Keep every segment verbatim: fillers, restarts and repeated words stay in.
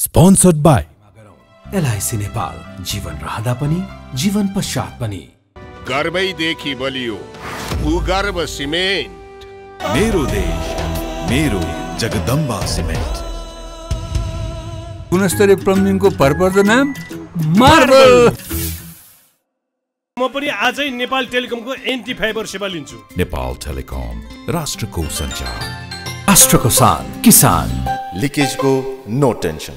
Sponsored bye LIC Nepal. जीवन रहदा पनि जीवन पश्चात पनि गर्वैदेखि बलियो भूगर्भ सिमेन्ट, मेरो देश मेरो जगदम्बा सिमेन्ट। गुणस्तरीय प्लम्बिङको भरपर्दो नाम मार्बल। म पनि आजै नेपाल टेलिकमको एन्टी फाइबर सेवा लिन्छु। नेपाल टेलिकम, राष्ट्रको सञ्चार, राष्ट्रको सान, किसान, लिकेजको नो टेन्सन।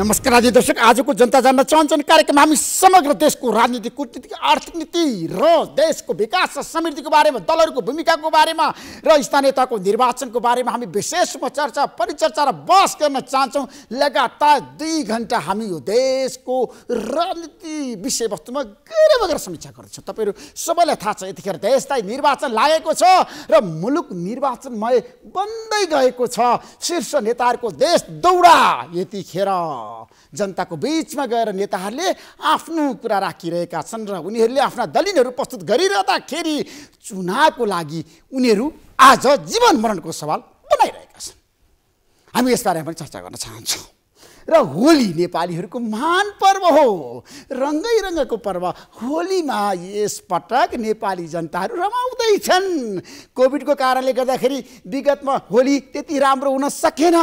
नमस्कार आदि दर्शक, आज को जनता जान्न चाहन्छन् कार्यक्रम हामी समग्र देश को राजनीतिक, कूटनीतिक, आर्थिक नीति र देश को विकास र समृद्धि को बारे में, दलहरु को भूमिका को बारे में र स्थानीय तह को निर्वाचन को बारे में हामी विशेष रूपमा चर्चा, परिचर्चा र बहस गर्न चाहन्छौं। लगातार दुई घण्टा हामी यो देश को राजनीति विषय वस्तुमा गहिरो बगर समीक्षा गर्छौं। तपाईहरु सबैलाई थाहा छ यतिखेर देशलाई निर्वाचन लागेको छ र मुलुक निर्वाचनमय बन्दै गएको छ। शीर्ष नेताहरुको देश दौरा यतिखेर जनताको बीचमा गएर नेताहरूले आफ्नो कुरा राखिरहेका छन् र उनीहरूले आफ्ना दलिलहरू प्रस्तुत गरिरहँदाखेरि चुनावको लागि उनीहरू आज जीवन मरणको सवाल बनाइरहेका छन्। हामी यस बारेमा पनि चर्चा गर्न चाहन्छौँ। र होली नेपालीहरूको महान पर्व हो, रङ्गै रङ्गको पर्व। होलीमा यसपटक नेपाली जनताहरू रमाउँदैछन्। कोभिडको कारणले गर्दाखेरि विगतमा होली त्यति राम्रो हुन सकेन,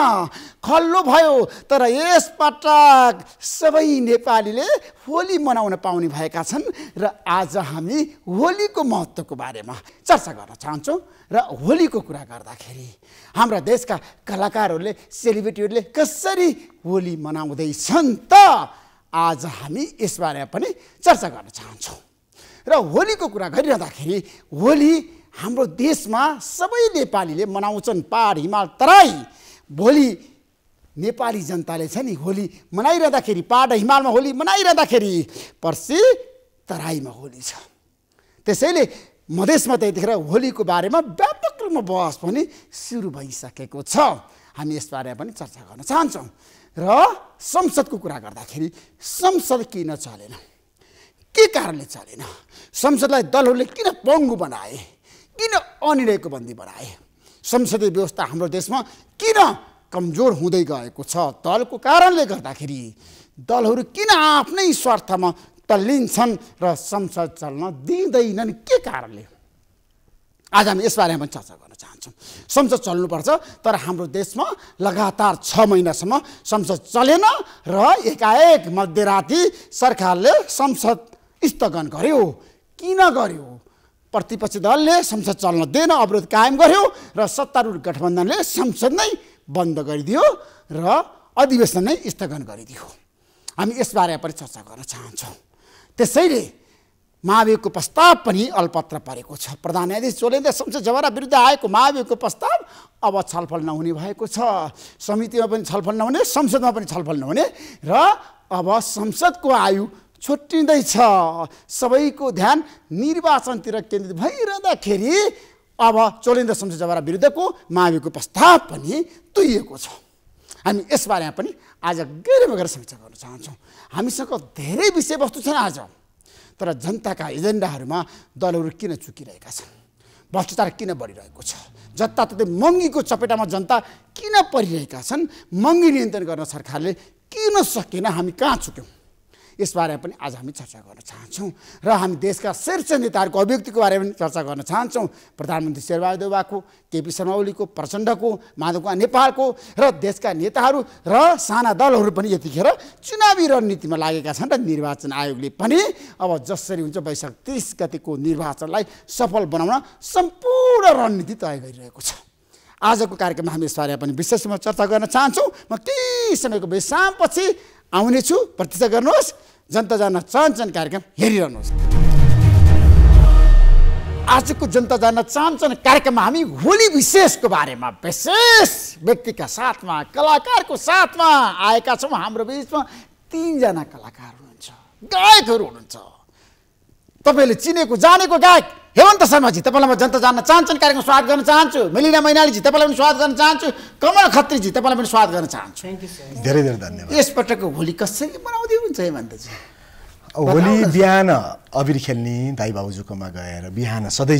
खल्लो भयो, तर यसपटक सबै नेपालीले होली मनाउन पाउने भएका छन् र आज हामी होलीको महत्त्वको बारेमा चर्चा गर्न चाहन्छौँ। र होलीको कुरा गर्दाखेरि हाम्रा देशका कलाकारहरूले, सेलिब्रिटीहरूले कसरी होली मनाउँदैछन् त आज हामी यस बारेमा पनि चर्चा गर्न चाहन्छौँ। र होलीको कुरा गरिरहँदाखेरि होली हाम्रो देशमा सबै नेपालीले मनाउँछन्, पहाड हिमाल तराई। भोलि नेपाली जनताले छ नि होली मनाइरहँदाखेरि, पहाड हिमालमा होली मनाइरहँदाखेरि पर्सि तराईमा होली छ। त्यसैले मधेसमा त यतिखेर होलीको बारेमा व्यापक रूपमा बहस पनि सुरु भइसकेको छ। हामी यसबारेमा पनि चर्चा गर्न चाहन्छौँ। र संसदको कुरा गर्दाखेरि संसद किन चलेन, के कारणले चलेन, संसदलाई दलहरूले किन पङ्गु बनाए, किन अनिर्णयको बन्दी बनाए, संसदीय व्यवस्था हाम्रो देशमा किन कमजोर हुँदै गएको छ, दलको कारणले गर्दाखेरि दलहरू किन आफ्नै स्वार्थमा तल्लीन्छन् र संसद चल्न दिँदैनन्, के कारणले? आज हामी यसबारेमा पनि चर्चा गर्न चाहन्छौँ। संसद चल्नुपर्छ, तर हाम्रो देशमा लगातार छ महिनासम्म संसद चलेन र एकाएक मध्यराति सरकारले संसद स्थगन गर्यो। किन गर्यो? प्रतिपक्षी दलले संसद चल्न दिएन, अवरोध कायम गर्यो र सत्तारूढ गठबन्धनले संसद नै बन्द गरिदियो र अधिवेशन नै स्थगन गरिदियो। हामी यसबारे पनि चर्चा गर्न चाहन्छौँ। त्यसैले महाभियोगको प्रस्ताव पनि अलपत्र परेको छ। प्रधान न्यायाधीश चोलेन्द्र शमशेर जबरा विरुद्ध आएको महाभियोगको प्रस्ताव अब छलफल नहुने भएको छ। समितिमा पनि छलफल नहुने, संसदमा पनि छलफल नहुने र अब संसदको आयु छुट्टिँदैछ। सबैको ध्यान निर्वाचनतिर केन्द्रित भइरहँदाखेरि अब चोलेन्द्र शमशेर जबरा विरुद्धको महाभियोगको प्रस्ताव पनि तुइएको छ। हामी यसबारेमा पनि आज गहिरो बगेर समीक्षा गर्न चाहन्छौँ। हामीसँग धेरै विषयवस्तु छन् आज, तर जनताका एजेन्डाहरूमा दलहरू किन चुकिरहेका छन्? भ्रष्टाचार किन बढिरहेको छ? जताततै महँगीको चपेटामा जनता किन परिरहेका छन्? महँगी नियन्त्रण गर्न सरकारले किन सकेन? हामी कहाँ चुक्यौँ? यसबारे पनि आज हामी चर्चा गर्न चाहन्छौँ। र हामी देशका शीर्ष नेताहरूको अभिव्यक्तिको बारेमा पनि चर्चा गर्न चाहन्छौँ। प्रधानमन्त्री शेरबहादुर देउवाको, केपी शर्मा ओलीको, प्रचण्डको, माधवको, नेपालको र देशका नेताहरू र साना दलहरू पनि यतिखेर चुनावी रणनीतिमा लागेका छन् र निर्वाचन आयोगले पनि अब जसरी हुन्छ बैशाख तीस गतिको निर्वाचनलाई सफल बनाउन सम्पूर्ण रणनीति तय गरिरहेको छ। आजको कार्यक्रममा हामी यसबारे पनि विशेष रूपमा चर्चा गर्न चाहन्छौँ। म केही समयको विश्रामपछि आउनेछु, प्रतीक्षा गर्नुहोस्। जनता जान्न चाहन्छन् कार्यक्रम हेरिरहनुहोस्। आजको जनता जान्न चाहन्छन् कार्यक्रममा हामी होली विशेषको बारेमा विशेष व्यक्तिका साथमा, कलाकारको साथमा आएका छौँ। हाम्रो बिचमा तिनजना कलाकार हुनुहुन्छ, गायकहरू हुनुहुन्छ। तपाईँले चिनेको जानेको गायक हेमन्त शर्माजी तपाईलाई म जनता जान्न चाहन्छन् कार्यक्रम स्वागत गर्न चाहन्छु। मेलिना मैनालीजी तपाईँलाई पनि स्वागत गर्न चाहन्छु। कमल खत्रीजी तपाईँलाई पनि स्वागत गर्न चाहन्छु। धेरै धेरै धन्यवाद। यसपटकको होली कसरी मनाउँदै हुनुहुन्छ हेमन्तजी? होली बिहान अबिर खेल्ने दाइ बाबुजूकोमा गएर बिहान सधैँ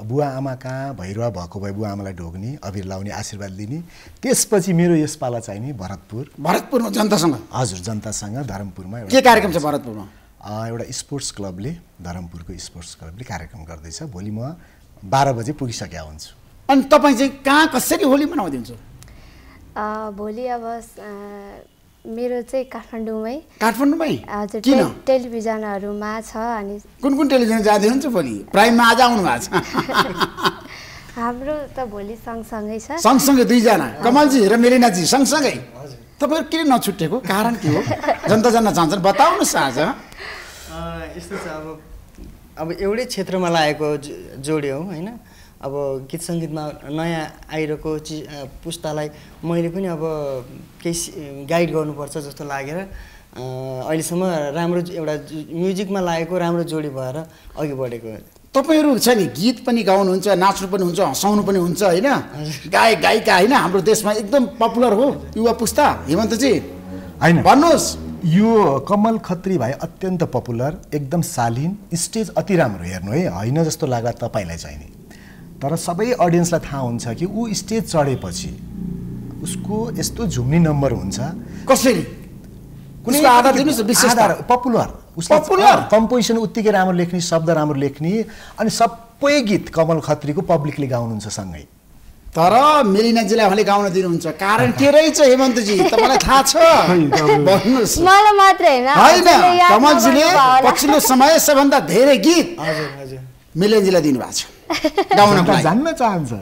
चाहिँ बुवा आमा कहाँ भैरुवा भएको भए बुवा आमालाई ढोग्ने, अबिर लाउने, आशीर्वाद लिने। त्यसपछि मेरो यस पाला चाहिँ नि भरतपुर, भरतपुरमा जनतासँग, हजुर जनतासँग धरमपुरमा के कार्यक्रम छ? भरतपुरमा एउटा स्पोर्ट्स क्लबले, धरमपुरको स्पोर्ट्स क्लबले कार्यक्रम गर्दैछ। भोलि म बाह्र बजे पुगिसकेको हुन्छु। अनि तपाईँ चाहिँ कहाँ कसरी होली मनाउँदै हुनुहुन्छ? भोलि अब मेरो चाहिँ काठमाडौँमै, काठमाडौँमै हजुर टेलिभिजनहरूमा छ। अनि कुन कुन टेलिभिजन जाँदै हुनुहुन्छ भोलि? प्राइममा आज आउनु भएको छ। हाम्रो त भोलि सँगसँगै छ, सँगसँगै दुईजना कमलजी र मेलिनाजी सँगसँगै। तपाईँहरू किन नछुटेको कारण के हो? जनता जान्न चाहन्छन् बताउनुहोस् आज। यस्तो छ, अब अब एउटै क्षेत्रमा लागेको जोडी हौँ होइन। अब गीत सङ्गीतमा नयाँ आइरहेको चिज पुस्तालाई मैले पनि अब केही गाइड गर्नुपर्छ जस्तो लागेर अहिलेसम्म राम्रो एउटा म्युजिकमा लागेको राम्रो जोडी भएर अघि बढेको। तपाईँहरू छ नि गीत पनि गाउनुहुन्छ, नाच्नु पनि हुन्छ, हँसाउनु पनि हुन्छ होइन, गायक गायिका होइन। हाम्रो देशमा एकदम पपुलर हो युवा पुस्ता हेमन्तजी होइन, भन्नुहोस्। यो कमल खत्री भाइ अत्यन्त पपुलर, एकदम शालीन, स्टेज अति राम्रो, हेर्नु है होइन जस्तो लाग्ला तपाईँलाई चाहिने, तर सबै अडियन्सलाई थाहा हुन्छ कि ऊ स्टेज चढेपछि उसको यस्तो झुम्ने नम्बर हुन्छ। कसरी? कुनै आधार दिनुहोस्, विशेष आधार। पपुलर, उसको पपुलर कम्पोजिसन उत्तिकै राम्रो लेख्ने, शब्द राम्रो लेख्ने, अनि सबै गीत कमल खत्रीको पब्लिकले गाउनुहुन्छ सँगै। तर मेलिनाजीलाई उहाँले गाउन दिनुहुन्छ, कारण के रहेछ हेमन्तजी तपाईँलाई थाहा छ? भन्नुहोस्। मलाई मात्र हैन, कमलजीले पछिल्लो समय सबभन्दा धेरै गीत हजुर हजुर मेलिनाजीलाई दिनुभएको छ गाउनको लागि। जान्न चाहन्छ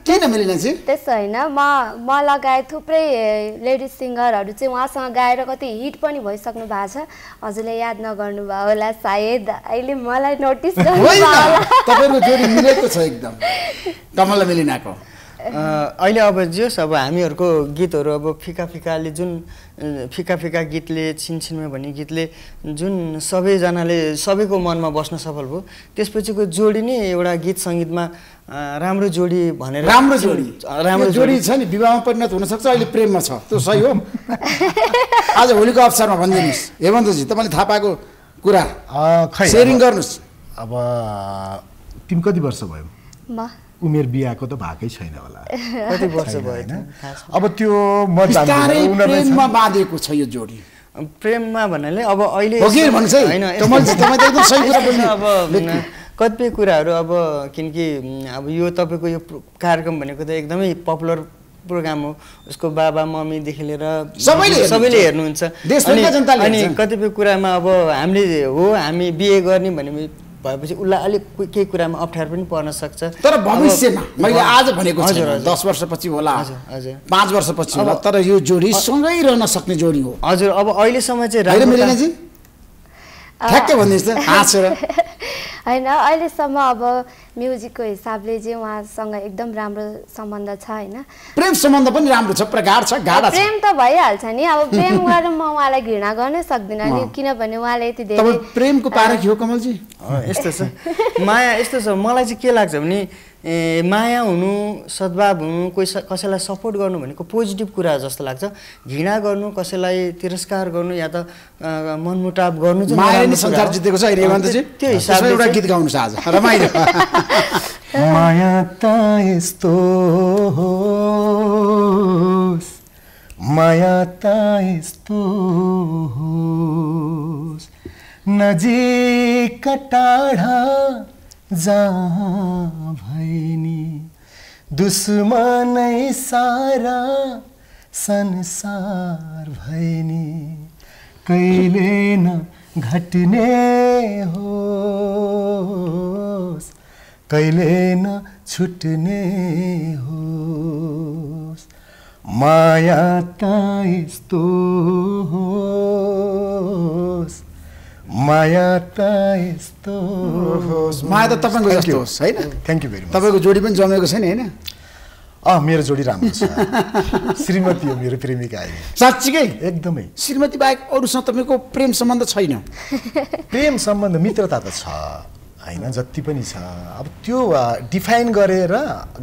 किन मेलिनाजी? त्यसो होइन, म म लगायत थुप्रै लेडी सिङ्गरहरू चाहिँ उहाँसँग गाएर कति हिट पनि भइसक्नु भएको छ। हजुरले याद नगर्नुभयो होला सायद, अहिले मलाई नोटिस गर्नुभयो होला। तपाईहरुको जोडी मिलेको छ एकदम कमल र मेलिनाको। अहिले अब जोस्, अब हामीहरूको गीतहरू अब फिका फिकाले जुन फिका फिका गीतले, छिनछिनमा भन्ने गीतले जुन सबैजनाले सबैको मनमा बस्न सफल भयो, त्यसपछिको जोडी नै एउटा गीत सङ्गीतमा राम्रो जोडी भनेर, राम्रो जोडी, राम्रो जोडी छ नि विवाहमा परिणत हुनसक्छ, अहिले प्रेममा छ। त्यो सही हो। आज होलीको अवसरमा भनिदिनुहोस् हेमन्तजी तपाईँले थाहा पाएको कुरा सेयरिङ गर्नुहोस्। अब तिमी कति वर्ष भयो? उमेर बिहाको त भएकै छैन होला, कति वर्ष भयो हैन? अब त्यो म जान्दिनँ, उनीहरुमा बाँधेको छ यो जोडी प्रेममा भन्नाले। अब अहिले हैन कमलजी तपाई त एकदम सही कुरा बोल्नु। अब कतिपय कुराहरु अब किनकि अब यो तपाईको यो कार्यक्रम भनेको त एकदमै पपुलर प्रोग्राम हो, उसको बाबा मम्मीदेखि लिएर सबैले सबैले हेर्नुहुन्छ, देशभरका जनताले। अनि कतिपय कुरामा अब हामीले हो, हामी बिहे गर्ने भने भएपछि उसलाई अलिक केही कुरामा अप्ठ्यारो पनि पर्न सक्छ, तर भविष्यमा मैले आज भनेको छैन, दस वर्षपछि होला, हजुर पाँच वर्षपछि होला, तर यो जोडी सँगै रहन सक्ने जोडी हो। हजुर अब अहिलेसम्म चाहिँ राम्रो मिलेनजी ठ्याक्कै भन्दिस् त हाँसेर हैन? अहिलेसम्म अब म्युजिकको हिसाबले चाहिँ उहाँसँग एकदम राम्रो सम्बन्ध छ होइन, प्रेम सम्बन्ध पनि राम्रो छ, प्रगाढ छ, गाढा छ। प्रेम त भइहाल्छ नि, अब प्रेम गरेर म उहाँलाई घृणा गर्नै सक्दिनँ नि, किनभने उहाँले यति धेरै। तपाईँ प्रेमको पारखी हो कमलजी? यस्तो छ माया, यस्तो छ। मलाई चाहिँ के लाग्छ भने ए माया हुनु, सद्भाव हुनु, कोही कसैलाई सपोर्ट गर्नु भनेको पोजिटिभ कुरा जस्तो लाग्छ। घृणा गर्नु, कसैलाई तिरस्कार गर्नु या त मनमुटाव गर्नु चाहिँ मायाले संसार जितेको छ हेमन्तजी। त्यो हिसाबले एउटा गीत गाउनु छ आज, रमाइलो। माया त यस्तो हो, माया त यस्तो हो, नजिक टाढा जहाँ भैनी, दुश्मनै सारा संसार भैनी, कहिले न घटने होस्, कहिले न छुट्ने होस्, माया त यस्तो होस्, माया त यस्तो होस्। माया त तपाईँको जस्तो होस् होइन? Thank you very much. तपाईँको जोडी पनि जमेको छैन होइन? अँ मेरो जोडी राम्रो छ। श्रीमती हो मेरो प्रेमिका अहिले। साँच्चीकै? एकदमै। श्रीमती बाहेक अरूसँग तपाईँको प्रेम सम्बन्ध छैन? प्रेम सम्बन्ध मित्रता त छ हैन जति पनि छ अब त्यो डिफाइन गरेर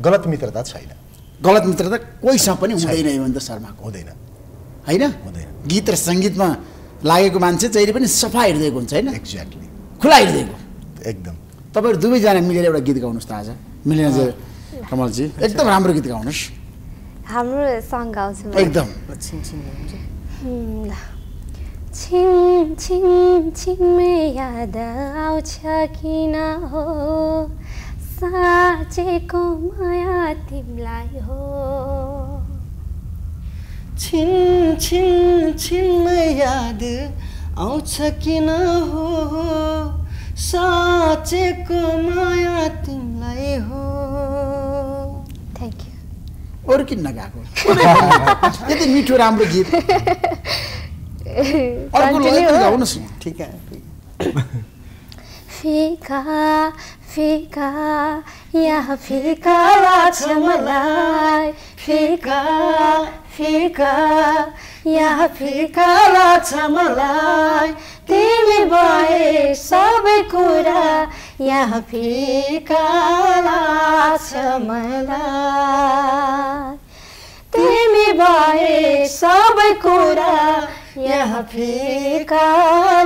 गलत मित्रता छैन। गलत मित्रता कोहीसँग पनि हुँदैन हेमन्त शर्माको, हुँदैन हैन, हुँदैन। गीत र संगीतमा लागेको मान्छे जहिले पनि सफा हृदयको हुन्छ हैन, एक्ज्याक्टली खुला हृदयको एकदम। तपाईहरु दुवैजना मिलेर एउटा गीत गाउनुस् त आज, मिलेर कमल जी एकदम राम्रो गीत गाउनुस्। हाम्रो सङ गाउँछु एकदम छिन छिन ल छिन छिन छिन में याद आउँछ किन हो साँचेको माया तिमलाई हो। छिन छिन छिन में याद आउँछ किन हो साँचेको माया तिमलाई हो। Thank you. अरू किन नगाएको यति मिठो राम्रो गीत ठीक है। फिका फिका यहाँ फिका लाग्छ मलाई, फिका फिका यहाँ फिका लाग्छ मलाई, तिमी भए सबै कुरा यहाँ फिका लाग्छ मलाई, तिमी भए सबै कुरा यहाँ फिका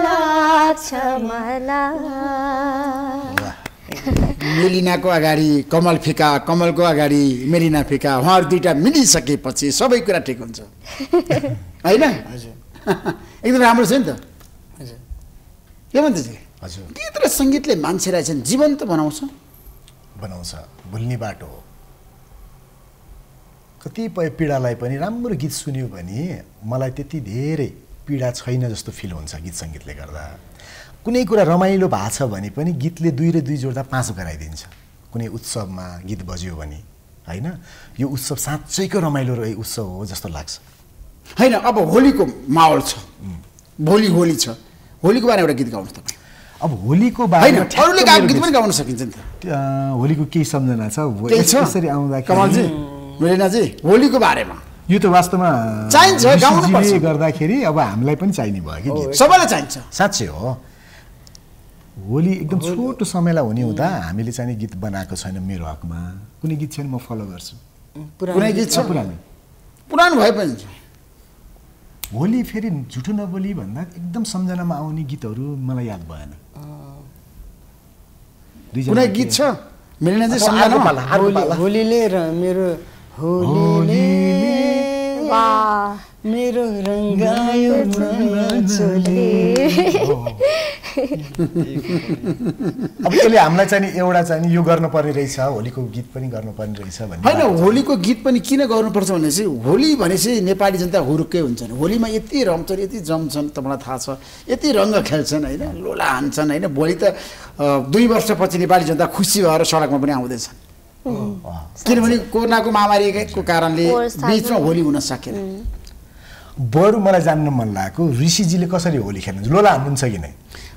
लाग्छ मलाई। मेलिनाको अगाडि कमल फिका, कमलको अगाडि मेलिना फिका, उहाँहरू दुईवटा मिलिसकेपछि सबै कुरा ठिक हुन्छ होइन। एकदम राम्रो छ नि त हजुर हेमन्तजी। हजुर गीत र सङ्गीतले मान्छेलाई चाहिँ जीवन्त बनाउँछ, बनाउँछ भुल्ने बाटो हो। कतिपय पीडालाई पनि राम्रो गीत सुन्यो भने मलाई त्यति धेरै पीडा छैन जस्तो फिल हुन्छ गीत सङ्गीतले गर्दा। कुनै कुरा रमाइलो भएको छ भने पनि गीतले दुई र दुई जोड्दा पाँच गराइदिन्छ। कुनै उत्सवमा गीत बज्यो भने होइन यो उत्सव साँच्चैको रमाइलो रहे उत्सव हो जस्तो लाग्छ होइन। अब होलीको माहौल छ, भोलि होली छ, होलीको बारेमा एउटा गीत गाउनु तपाईँ। अब होलीको बारेमा अरूले गाएको गीत पनि गाउन सकिन्छ नि त, होलीको केही सम्झना छ यसरी आउँदा कमलजी मेलिनाजी होलीको बारेमा? यो त वास्तवमा चाहिन्छ गाउँले गर्दाखेरि अब हामीलाई पनि चाहिने भयो कि सबैलाई चाहिन्छ साँच्चै हो। होली एकदम छोटो समयलाई हुने हुँदा हामीले चाहिँ गीत बनाएको छैन। मेरो हकमा कुनै गीत छैन, म फलो गर्छु पुरानो गीत छ, पुरानो पुरानो भए पनि होली फेरि झुटो नबोली भन्दा एकदम सम्झनामा आउने गीतहरू मलाई याद भएन। कुनै गीत छ मेलिनाजी सम्झनामा? होलीले र मेरो होलीले मेरो रंगायो चोली। अब त्यसले हामीलाई चाहिँ एउटा चाहिँ यो गर्नुपर्ने रहेछ, होलीको गीत पनि गर्नुपर्ने रहेछ भन्ने होइन। होलीको गीत पनि किन गर्नुपर्छ भनेपछि होली भनेपछि नेपाली जनता हुरुक्कै हुन्छन्। होलीमा यति रम्छन्, यति जम्छन्, तपाईँलाई थाहा छ, यति रङ्ग खेल्छन् होइन, लोला हान्छन् होइन। भोलि त दुई वर्षपछि नेपाली जनता खुसी भएर सडकमा पनि आउँदैछन् किनभने कोरोनाको महामारीको कारणले बिचमा होली हुन सकेन। बरु मलाई जान्न मन लागेको ऋषिजीले कसरी होली खेल्नुहुन्छ, लोला हान्नुहुन्छ कि नै?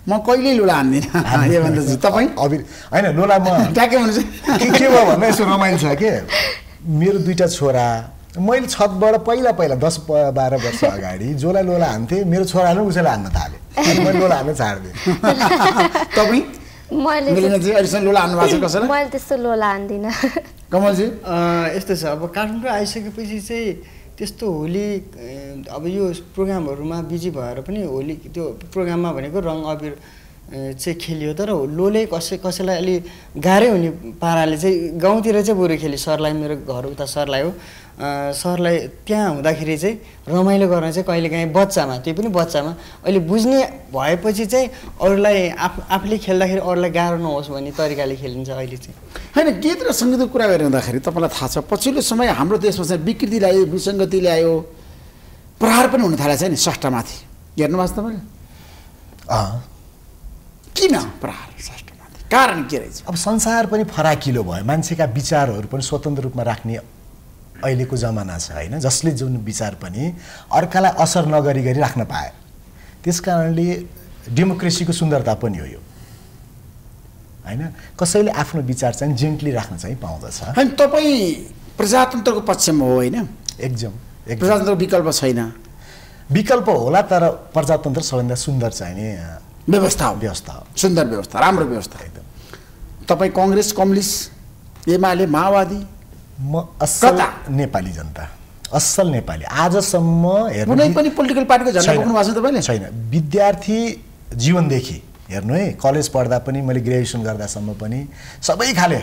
म कहिल्यै लोला हान्दिनँ हेमन्तजी। तपाईँ होइन लोला म ट्याके हुनुहुन्छ के भयो भन्दा यसो रमाइलो छ के। मेरो दुईवटा छोरा, मैले छतबाट पहिला पहिला दस बाह्र वर्ष अगाडि जसलाई लोला हान्थेँ मेरो छोराले उसैलाई हान्न थालेँ, मैले लोला हान्न छाड्दिएँ। तपाईँ मैले त्यस्तो लोला हान्दिनँ। कमलजी यस्तो छ, अब काठमाडौँ आइसकेपछि चाहिँ त्यस्तो होली अब यो प्रोग्रामहरूमा बिजी भएर पनि होली त्यो प्रोग्राममा भनेको रङ अबिर चाहिँ खेलियो, तर लोले कसै कसैलाई अलि गाह्रै हुने पाराले चाहिँ गाउँतिर चाहिँ बरु खेल्यो। सरलाई मेरो घर उता सरलाई हो, सरलाई त्यहाँ हुँदाखेरि चाहिँ रमाइलो गर्न चाहिँ कहिलेकाहीँ बच्चामा, त्यो पनि बच्चामा अहिले बुझ्ने भएपछि चाहिँ अरूलाई आफ आफूले खेल्दाखेरि अरूलाई गाह्रो नहोस् भन्ने तरिकाले खेलिन्छ अहिले चाहिँ होइन। गीत र सङ्गीतको कुरा गरिरहँदाखेरि तपाईँलाई थाहा छ पछिल्लो समय हाम्रो देशमा चाहिँ विकृति ल्यायो, विसङ्गति ल्यायो, प्रहार पनि हुन थालेको छ नि सट्टामाथि। हेर्नुभएको छ तपाईँले किन प्रहार शास्त्रमाथि, कारण के रहेछ? अब संसार पनि फराकिलो भयो, मान्छेका विचारहरू पनि स्वतन्त्र रूपमा राख्ने अहिलेको जमाना छ होइन, जसले जुन विचार पनि अर्कालाई असर नगरी गरी राख्न पाए। त्यस कारणले डेमोक्रेसीको सुन्दरता पनि हो यो होइन, कसैले आफ्नो विचार चाहिँ जेन्टली राख्न चाहिँ पाउँदछ होइन। तपाईँ प्रजातन्त्रको पक्षमा हो होइन? एकदम प्रजातन्त्रको विकल्प छैन। विकल्प होला तर प्रजातन्त्र सबैभन्दा सुन्दर चाहिने व्यवस्था हो, व्यवस्था हो, सुन्दर व्यवस्था, राम्रो व्यवस्था एकदम। तपाई कांग्रेस कम्युनिस्ट एमाले माओवादी म असल नेपाली जनता असल नेपाली आजसम्म हेर्नु कुनै पनि पोलिटिकल पार्टीको झन्डा बोक्नु भएको छ तपाईले छैन। विद्यार्थी जीवनदेखि हेर्नु है कलेज पढ्दा पनि मैले ग्रेजुएसन गर्दासम्म पनि सबै खाले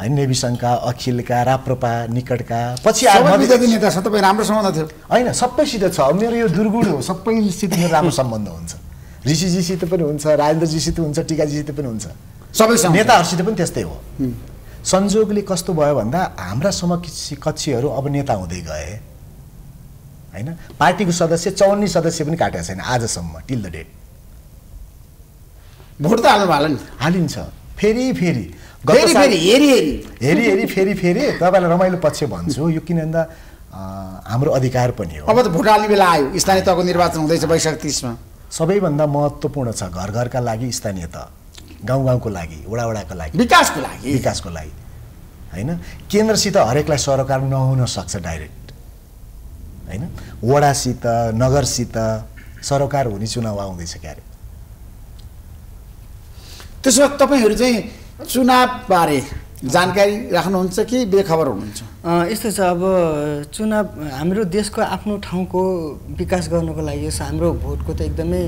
हैन नेविसंका अखिलका राप्रपा निकटका पछि आएर विद्यार्थी नेता छ तपाई राम्रो सम्बन्ध थियो हैन सबैसित छ मेरो यो दुर्गुण हो सबैसित मेरो राम्रो सम्बन्ध हुन्छ ऋषिजीसित पनि हुन्छ राजेन्द्रजीसित हुन्छ टीकाजीसित पनि हुन्छ सबैसँग नेताहरुसित पनि त्यस्तै हो। संजोगले कस्तो भयो भन्दा हाम्रा समकक्षी कक्षीहरु अब नेता हुँदै गए हैन पार्टीको सदस्य चौवन्न सदस्य पनि काटेको छैन आजसम्म टिल द डेट भोट त हाल्नु भएन हालिन्छ फेरि फेरि फेरि फेरि हेरि हेरि हेरि फेरि फेरि तपाईलाई रमाइलो पक्ष भन्छु यो किन भन्दा हाम्रो अधिकार पनि हो। अब त भोट हाल्ने बेला आयो स्थानीय तहको निर्वाचन हुँदैछ बैशाख तीस मा सबैभन्दा महत्त्वपूर्ण छ घर घरका लागि स्थानीय तह गाउँ गाउँको लागि वडा वडाको लागि विकासको लागि विकासको लागि हैन केन्द्रसित हरेकलाई सरकार नहुन सक्छ डाइरेक्ट हैन वडासित नगरसित सरकार हुने चुनाव आउँदैछ क्यारे त्यसो तपाईहरु चाहिँ चुनाव बारे जानकारी राख्नुहुन्छ कि बेखबर हुनुहुन्छ? यस्तो छ अब चुनाव हाम्रो देशको आफ्नो ठाउँको विकास गर्नको लागि हाम्रो भोटको त एकदमै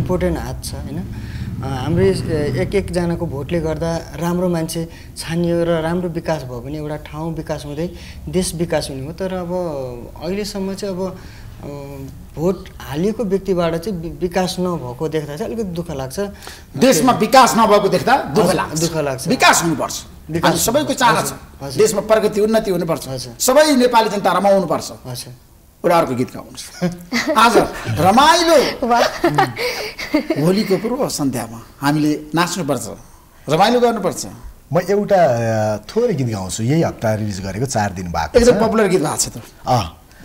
इम्पोर्टेन्ट हात छ हैन हाम्रो एक एक जनाको भोटले गर्दा राम्रो मान्छे छानियो र राम्रो विकास भयो भने एउटा ठाउँ विकास हुँदै देश विकास हुने हो। तर अब अहिलेसम्म चाहिँ अब भोट हालिएको व्यक्तिबाट चाहिँ विकास नभएको देख्दा चाहिँ अलिकति दुःख लाग्छ देशमा विकास नभएको देख्दा दुःख लाग्छ दुःख लाग्छ विकास हुनुपर्छ विकास सबैको चाहना छ देशमा प्रगति उन्नति हुनुपर्छ सबै नेपाली जनता रमाउनु पर्छ एउटा अर्को गीत गाउनु आज रमाइलो होलीको पूर्व सन्ध्यामा हामीले नाच्नुपर्छ रमाइलो गर्नुपर्छ। म एउटा थोरै गीत गाउँछु यही हप्ता रिलिज गरेको चार दिन बाद एकदम पपुलर गीत भएको छ त अ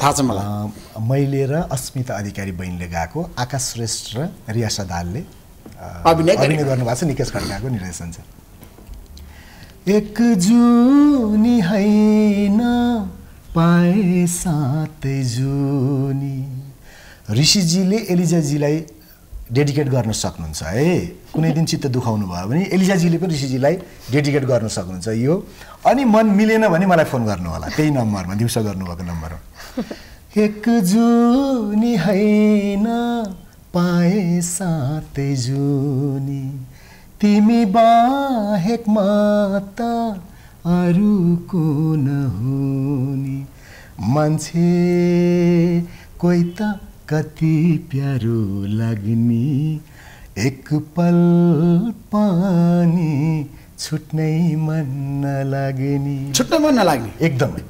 थाहा छ मलाई मैले र अस्मिता अधिकारी बहिनीले गाएको आकाश श्रेष्ठ र रियासा दालले अभिनय गर्नुभएको छ निकेश खड्काको निर्देशन छ। एक जुनी हैन पाए सातै जुनी ऋषिजीले एलिजाजीलाई डेडिकेट गर्न सक्नुहुन्छ है कुनै दिन चित्त दुखाउनु भयो भने एलिजाजीले पनि ऋषिजीलाई डेडिकेट गर्न सक्नुहुन्छ यो अनि मन मिलेन भने मलाई फोन गर्नु होला त्यही नम्बरमा दिउँसो गर्नुभएको नम्बर हो। एक जुनी हैन पाए सातै जुनी तिमी बाहेक माता अरू को नहुनी मान्छे कोई त कति प्यारो लाग्नी एक पल पानी छुट्नै मन नलाग्ने छुट्नै मन नलाग्ने एकदमै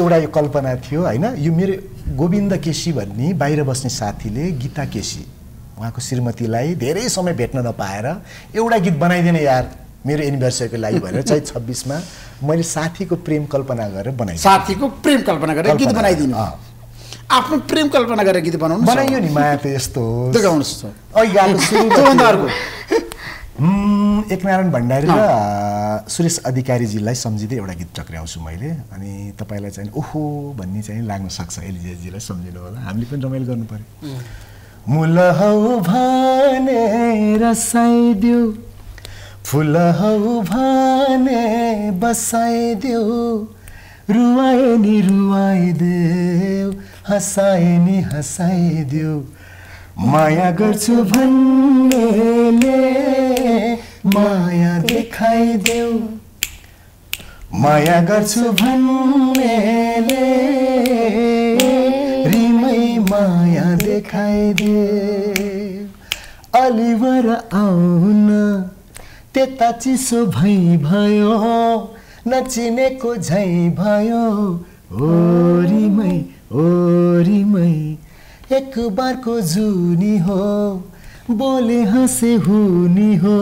एउटा यो कल्पना थियो हैन यो मेरो गोविन्द केसी भन्ने बाहिर बस्ने साथीले गीता केसी उहाँको श्रीमतीलाई धेरै समय भेट्न नपाएर एउटा गीत बनाइदिने यार मेरो एनिभर्सरीको लागि भनेर चाहिँ छब्बीस मा मैले साथीको प्रेम कल्पना गरेर बनाएँ साथीको प्रेम कल्पना गरेर गीत बनाइदिनु आफ्नो प्रेम कल्पना गरेर गीत बनाउनु बनाइयो नि माया त यस्तो हो त्यो गाउनुस् त अ गाउनु सुरु त्योभन्दा अर्को एक नारायण भण्डारी र सुरेश अधिकारीजीलाई सम्झिँदै एउटा गीत टक्राउँछु मैले अनि तपाईलाई चाहिँ ओहो भन्ने चाहिँ लाग्न सक्छ एलिजाजीलाई सम्झिनु होला हामीले पनि रमाइलो गर्नु पर्यो। मूल हौ भनेर साइदिउ फूल हौ भने बसाइदेऊ रुवाए नि रुवाइदेऊ हँसाए नि हँसाइदेऊ माया गर्छु भन्नेले माया देखाइदेऊ माया गर्छु भन्नेले रिमै माया देखाइदेऊ अलिवर आउन त्यता चिसो भई भयो नचिनेको झै भयो ओरिमै ओरिमै एक बारको जुनी हो बोले हाँसे हुनी हो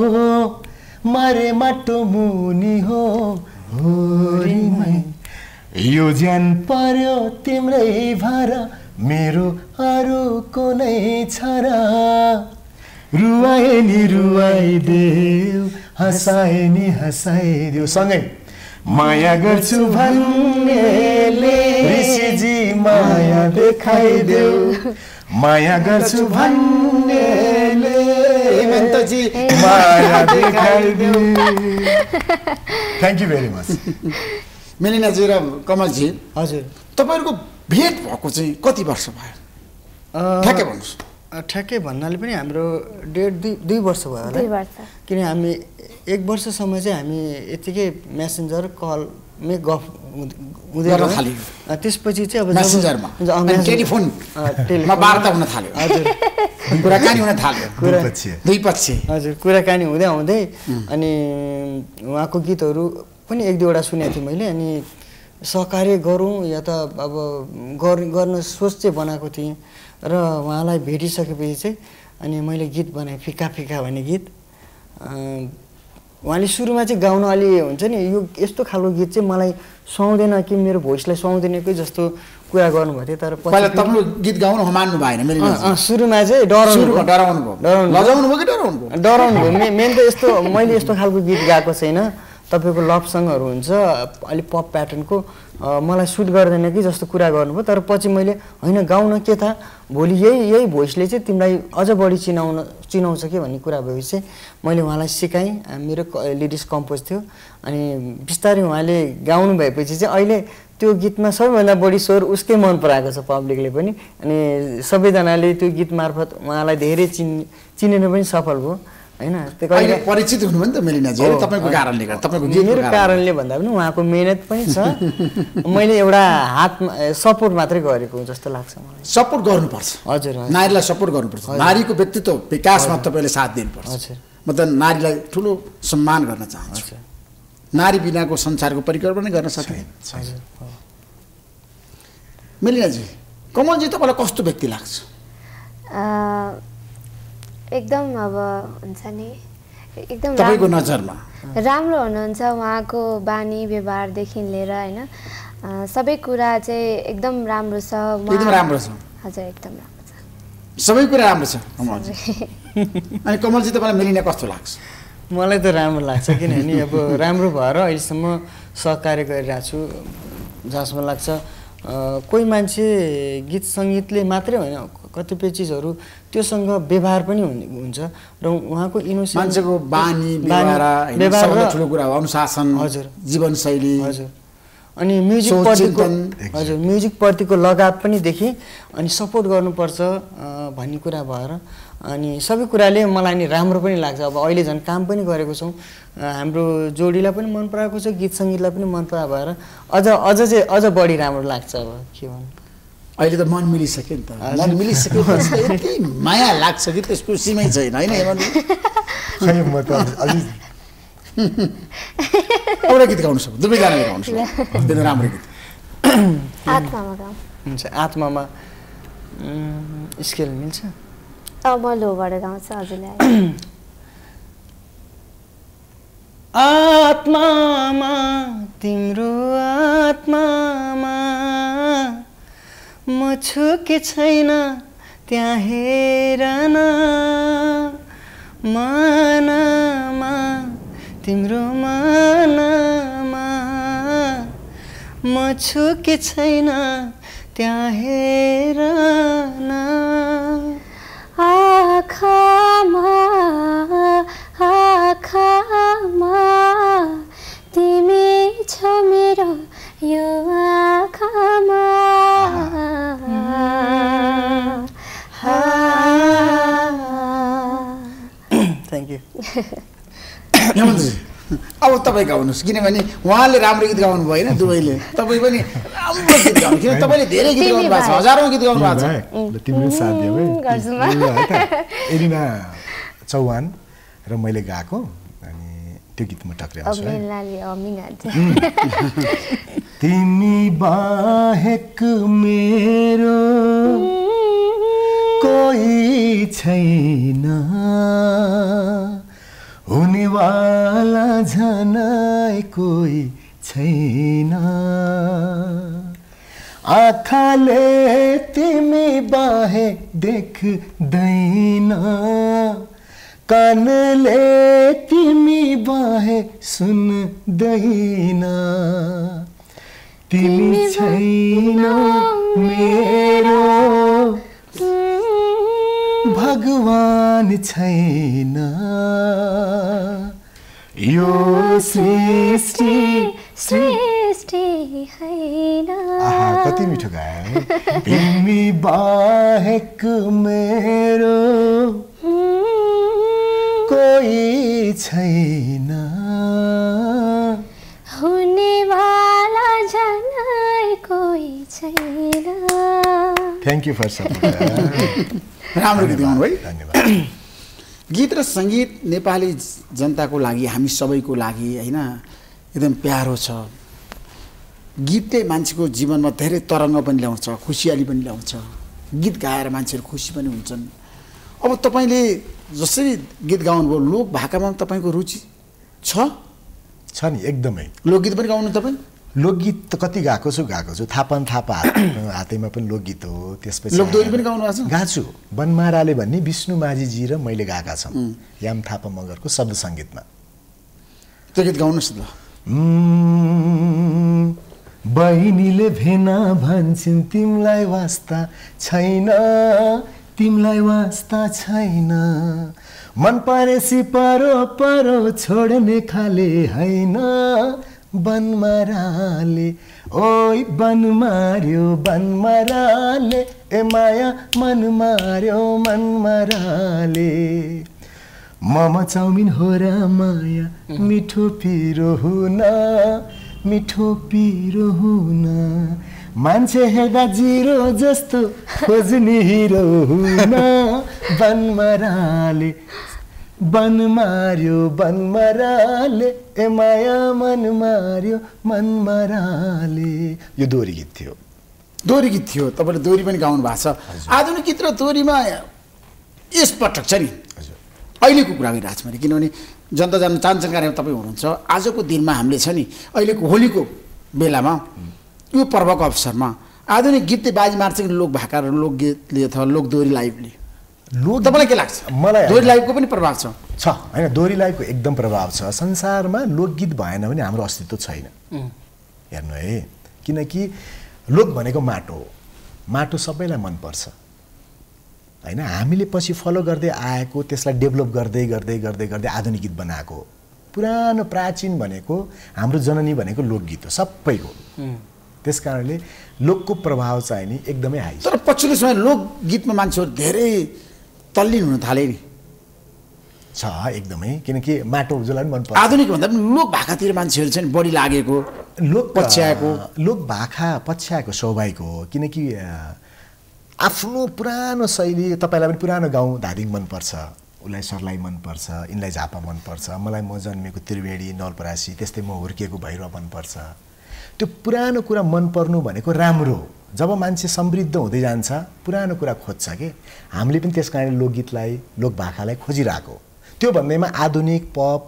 मारे माटो मुनि हो ओरिमै यो ज्यान पर्यो तिम्रै भर मेरो अरू कुनै छोरा रुवाए नि रुवाइदेऊ हँसाए नि हँसाइदेऊ सँगै माया गर्छु भन्नेले ऋषिजी माया देखाइदेऊ माया गर्छु भन्नेले हेमन्त जी माया देखाइ दिउ। Thank you very much Melina ji र कमल जी। हजुर तपाईहरुको भेट भएको चाहिँ कति वर्ष भयो? ठ्याक्कै भन्नुस्। ठ्याक्कै भन्नाले पनि हाम्रो डेढ दुई दुई वर्ष भयो होला। दुई वर्ष। किन हामी एक वर्ष समय चाहिँ हामी यतिकै मेसेन्जर कल मे गफ हुँदै रह्यो। त्यसपछि चाहिँ अब मेसेन्जरमा टेलिफोन मा वार्ता हुन थाल्यो। हजुर कुराकानी हुन थाल्यो दुईपक्षीय। हजुर कुराकानी हुँदै हुँदै अनि उहाँको गीतहरू पनि एक दुईवटा सुनेको थिएँ मैले अनि सहकार्य गरौँ या त अब गर्न सोच चाहिँ बनाएको थिएँ र उहाँलाई भेटिसकेपछि चाहिँ अनि मैले गीत बनाएँ फिका फिका भन्ने गीत। उहाँले सुरुमा चाहिँ गाउन अलि हुन्छ नि यो यस्तो खालको गीत चाहिँ मलाई सुहाउँदैन कि मेरो भोइसलाई सुहाउँदैनकै जस्तो कुरा गर्नुभएको थियो तर पहिला तपाईँ गीत गाउन हमान्नु भएन मेरो सुरुमा चाहिँ डराउनु डराउनु भयो लजाउनु भयो कि डराउनु भयो डराउनु भयो। मेन त यस्तो मैले यस्तो खालको गीत गाएको छैन तपाईको लभ सङहरु हुन्छ अलि पप प्याटर्नको मलाई सुट गर्दैन कि जस्तो कुरा गर्नुभयो तर पछि मैले हैन गाउन के था भोलि यही यही भोइसले चाहिँ तिमीलाई अझ बढी चिनाउन चिनाउँछ कि भन्ने कुरा भएपछि मैले उहाँलाई सिकाएँ। मेरो लिरिक्स कम्पोज थियो अनि बिस्तारै उहाँले गाउनु भएपछि चाहिँ अहिले त्यो गीतमा सबैभन्दा बढी स्वर उसकै मन पराएको छ पब्लिकले पनि अनि सबैजनाले त्यो गीत मार्फत उहाँलाई धेरै चिन् चिनिन पनि सफल भयो हैन। त्यसैले परिचित हुनु पनि त मेलिना जी तपाईको कारणले गर्दा तपाईको मेरो कारणले भन्दा पनि उहाँको मेहनत पनि छ। मैले एउटा हात सपोर्ट मात्रै गरेको जस्तो लाग्छ मलाई। सपोर्ट गर्नुपर्छ। हजुर नारीलाई सपोर्ट गर्नुपर्छ। नारीको व्यक्तित्व विकासमा तपाईले साथ दिनुपर्छ। हजुर म त नारीलाई ठूलो सम्मान गर्न चाहन्छु। नारी बिनाको संसारको परिकल्पना गर्न सकिँदैन। हजुर मेलिना जी कमल जी तपाईलाई कस्तो व्यक्ति लाग्छ? एकदम अब हुन्छ नि एकदम तपाईको नजरमा राम्रो हुनुहुन्छ। उहाँको बानी व्यवहारदेखि लिएर हैन सबै कुरा चाहिँ एकदम राम्रो छ। एकदम राम्रो छ। हजुर एकदम राम्रो छ सबै कुरा राम्रो छ कमलजी। अनि कमलजी तपाईलाई मेलिना कस्तो लाग्छ? मलाई त राम्रो लाग्छ किनभने अब राम्रो भएर अहिलेसम्म सहकार्य गरिरहेको छु जसमा लाग्छ कोही मान्छे गीत सङ्गीतले मात्रै होइन कतिपय चिजहरु त्योसँग व्यवहार पनि हुन्छ र उहाँको इनोसेन्स मान्छेको बानी व्यवहार सबैभन्दा ठूलो कुरा हो अनुशासन। हजुर जीवनशैली। हजुर अनि म्युजिक प्रतिको हजुर म्युजिक प्रतिको लगाव पनि देखि अनि सपोर्ट गर्नुपर्छ भन्ने कुरा भएर अनि सबै कुराले मलाई नि राम्रो पनि लाग्छ। अब अहिले झन् काम पनि गरेको छौं हाम्रो जोडीलाई पनि मन पराएको छ गीत संगीतलाई पनि मन परा भएर अझ अझ चाहिँ अझ बढी राम्रो लाग्छ। अब के भन्नु अहिले त मन मिलिसक्यो नि त मन मिलिसकेपछि यति माया लाग्छ कि त्यसको सीमै छैन हैन हेमन्त? खै म त अलि एउटा गीत गाउनु सक्छु दुबै गाना गाउनु सक्छु एकदम राम्रो गीत। आत्मामा गाउँ हुन्छ आत्मामा स्केल मिल्छ अब लोबाट गाउँछ हजुरले। आत्मामा तिम्रो आत्मामा म छु कि छैन त्यहाँ हेर न मनमा तिम्रो मनमा म छु कि छैन त्यहाँ हेर न आँखामा आँखामा तिमी छ मेरो यो आँखामा अब तपाईँ गाउनुहोस् किनभने उहाँले राम्रो गीत गाउनु भयो होइन दुवैले तपाईँ पनि राम्रो गीत गाउनु किन तपाईँले धेरै गीत गाउनु भएको छ हजारौं गीत गाउनु भएको छ। तिम्रो साथ देऊ एलिना चौहान र मैले गाएको अनि त्यो गीत म टक्राउँछु। तिमी बाहेक मेरो कोई छैन हुने वाला झन कोई छैन आँखाले तिमी बाहे देख्दैन कानले तिमी बाहे सुन्दैन तिमी छैन मेरो भगवान छैन यो सृष्टि सृष्टि हैन। आहा कति मिठो गाए। तिमी बाहेक मेरो कोई छैन हुने वाला जनै कोई छैन। Thank you for support. राम्रो गीत गाउनु है, धन्यवाद। गीत र सङ्गीत नेपाली जनताको लागि हामी सबैको लागि हैन एकदम प्यारो छ। गीतले मान्छेको जीवनमा धेरै तरङ्ग पनि ल्याउँछ, खुसियाली पनि ल्याउँछ। गीत गाएर मान्छेहरु खुसी पनि हुन्छन्। अब तपाईले जसरी गीत गाउनुभयो लोक भाकामा तपाईको रुचि छ छ नि? एकदमै। लोकगीत पनि गाउनु तपाईँ? लोकगीत त कति गाएको छु गाएको छु थापन थापा हातैमा पनि लोकगीत हो। त्यसपछि लोकदोरी पनि गाउनु भएको छ? गाछु बनमाराले भन्ने विष्णु माझी जी र मैले गाएका छौँ याम थापा मगरको शब्द सङ्गीतमा। त्यो गीत गाउनुहोस् ल। बहिनीले भेना भन्छन् तिमलाई वास्ता छैन तिमलाई वास्ता छैन मन परेसी परो परो छोड्ने खाले हैन बनमराले ओइ बन मार्यो बनमराले ए माया मन मार्यो मनमराले। मामा चाउमिन हो र माया मिठो पिरो हुन मिठो पिरो हुन मान्छे हेर्दा जिरो जस्तो खोज्ने हिरो हुन बनमराले बन मार्यो बनमराले ए माया मन मार्यो मनमराले। यो दोहोरी गीत थियो। दोहोरी गीत थियो। तपाईँले दोहोरी पनि गाउनु भएको छ। आधुनिक गीत र दोहोरीमा यस पटक छ नि अहिलेको कुरा गरिरहेको छ मैले, किनभने जनता जान्न चाहन्छन् कार्यमा तपाईँ हुनुहुन्छ। आजको दिनमा हामीले छ नि अहिलेको होलीको बेलामा यो पर्वको अवसरमा आधुनिक गीतले बाजी मार्छ कि लोक भाका र लोकगीतले अथवा लोकदोरी लाइभले? लोक तपाईँलाई के लाग्छ? मलाई दोहोरी लाइभको पनि प्रभाव छ छ होइन? दोहोरी लाइभको एकदम प्रभाव छ। संसारमा लोकगीत भएन भने हाम्रो अस्तित्व छैन। हेर्नु है, किनकि लोक भनेको माटो हो, माटो सबैलाई मनपर्छ हैन? हामीले पछि फलो गर्दै आएको त्यसलाई डेभलप गर्दै गर्दै गर्दै गर्दै आधुनिक गीत बनाएको। पुरानो प्राचीन भनेको हाम्रो जननी भनेको लोकगीत हो सबैको। त्यस कारणले लोकको प्रभाव चाहिँ नि एकदमै हाई। तर पछिल्लो समय लोकगीतमा मान्छेहरू धेरै तल्लीन हुन थाले नि छ एकदमै, किनकि माटो जसलाई पनि मनपर्छ। आधुनिक भन्दा पनि लोक भाकातिर मान्छेहरू चाहिँ बढी लागेको, लोक पछ्याएको। लोक भाका पछ्याएको स्वाभाविक हो, किनकि आफ्नो पुरानो शैली। तपाईँलाई पनि पुरानो गाउँ धादिङ मनपर्छ, उसलाई सर्लाइ मनपर्छ, यिनलाई झापा मनपर्छ, मलाई म जन्मेको त्रिवेणी नलपरासी त्यस्तै म हुर्किएको भैरव मनपर्छ। त्यो पुरानो कुरा मनपर्नु भनेको राम्रो हो। जब मान्छे समृद्ध हुँदै जान्छ पुरानो कुरा खोज्छ के। हामीले पनि त्यस कारणले लोकगीतलाई लोक भाकालाई खोजिरहेको। त्यो भन्दैमा आधुनिक पप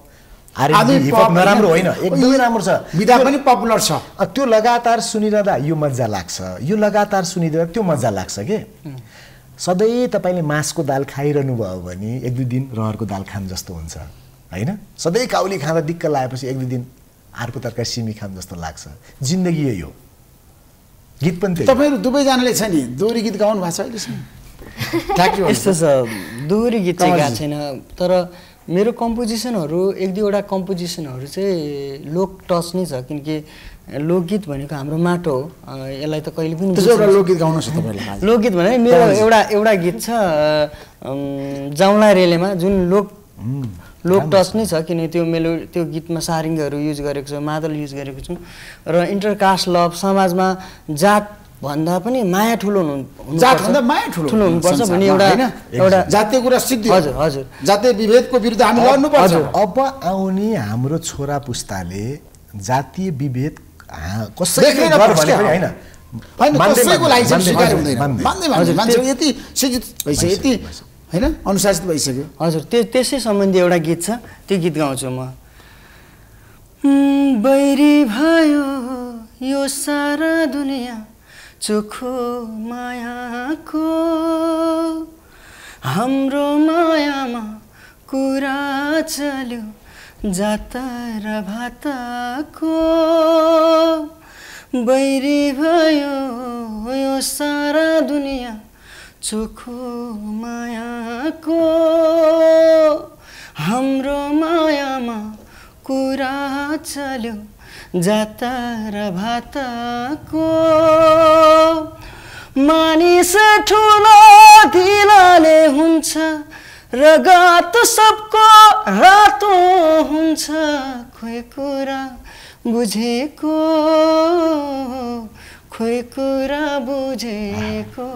आधुनिक पप नराम्रो होइन, एकदमै राम्रो छ, विधा पनि पपुलर छ। त्यो लगातार सुनिरहँदा यो मजा लाग्छ, यो लगातार सुनिरहँदा त्यो मजा लाग्छ के। सधैँ तपाईँले मासको दाल खाइरहनु भयो भने एक दुई दिन रहरको दाल खाम जस्तो हुन्छ होइन? सधैँ काउली खाँदा दिक्क लागेपछि एक दुई दिन अर्को तरकारी सिमी खाम जस्तो लाग्छ। जिन्दगी यही हो। गीत पनि त्यही। तपाईँहरू दुवैजनाले छ नि दोहोरी गीत गाउनु भएको छ अहिलेसम्म? यस्तो छ दोहोरी गीत चाहिँ गाएको छैन, तर मेरो कम्पोजिसनहरू एक दुईवटा कम्पोजिसनहरू चाहिँ लोक टच नै छ, किनकि लोकगीत भनेको हाम्रो माटो हो, यसलाई त कहिले पनि। लोकगीत गाउनु छ तपाईँलाई? लोकगीत भने मेरो एउटा एउटा गीत छ जाउँला रेलेमा, जुन लोक लोक टच नै छ, किनकि त्यो मेलो त्यो गीतमा सारिङ्गहरू युज गरेको छु, मादल युज गरेको छु। र इन्टरकास्ट लभ समाजमा जात भन्दा पनि माया ठुलो हुनु जातभन्दा माया ठुलो ठुलो हुनुपर्छ भन्ने एउटा एउटा जातीय कुरा सिद्धि। हजुर हजुर जातीय विभेदको विरुद्ध हामी लड्नुपर्छ। अब आउने हाम्रो छोरा पुस्ताले जातीय विभेद कसैले गर भने पनि हैन हैन कसैको लागि स्वीकार हुँदैन। मान्दै मान्छे मान्छे यति शिक्षित भइसक्यो, यति हैन अनुशासित भइसक्यो। हजुर त्यो त्यसै सम्बन्धी एउटा गीत छ, त्यो गीत गाउँछु म। बैरी भयो यो सारा दुनिया चोखो मायाको हाम्रो मायामा कुरा चल्यो जात र भातको। बैरी भयो यो सारा दुनियाँ चोखो मायाको हाम्रो मायामा कुरा चल्यो जाता र भाताको मानिस ठुलो ढिलाले हुन्छ रगत सबको रातो हुन्छ खोइ कुरा बुझेको खोइ कुरा बुझेको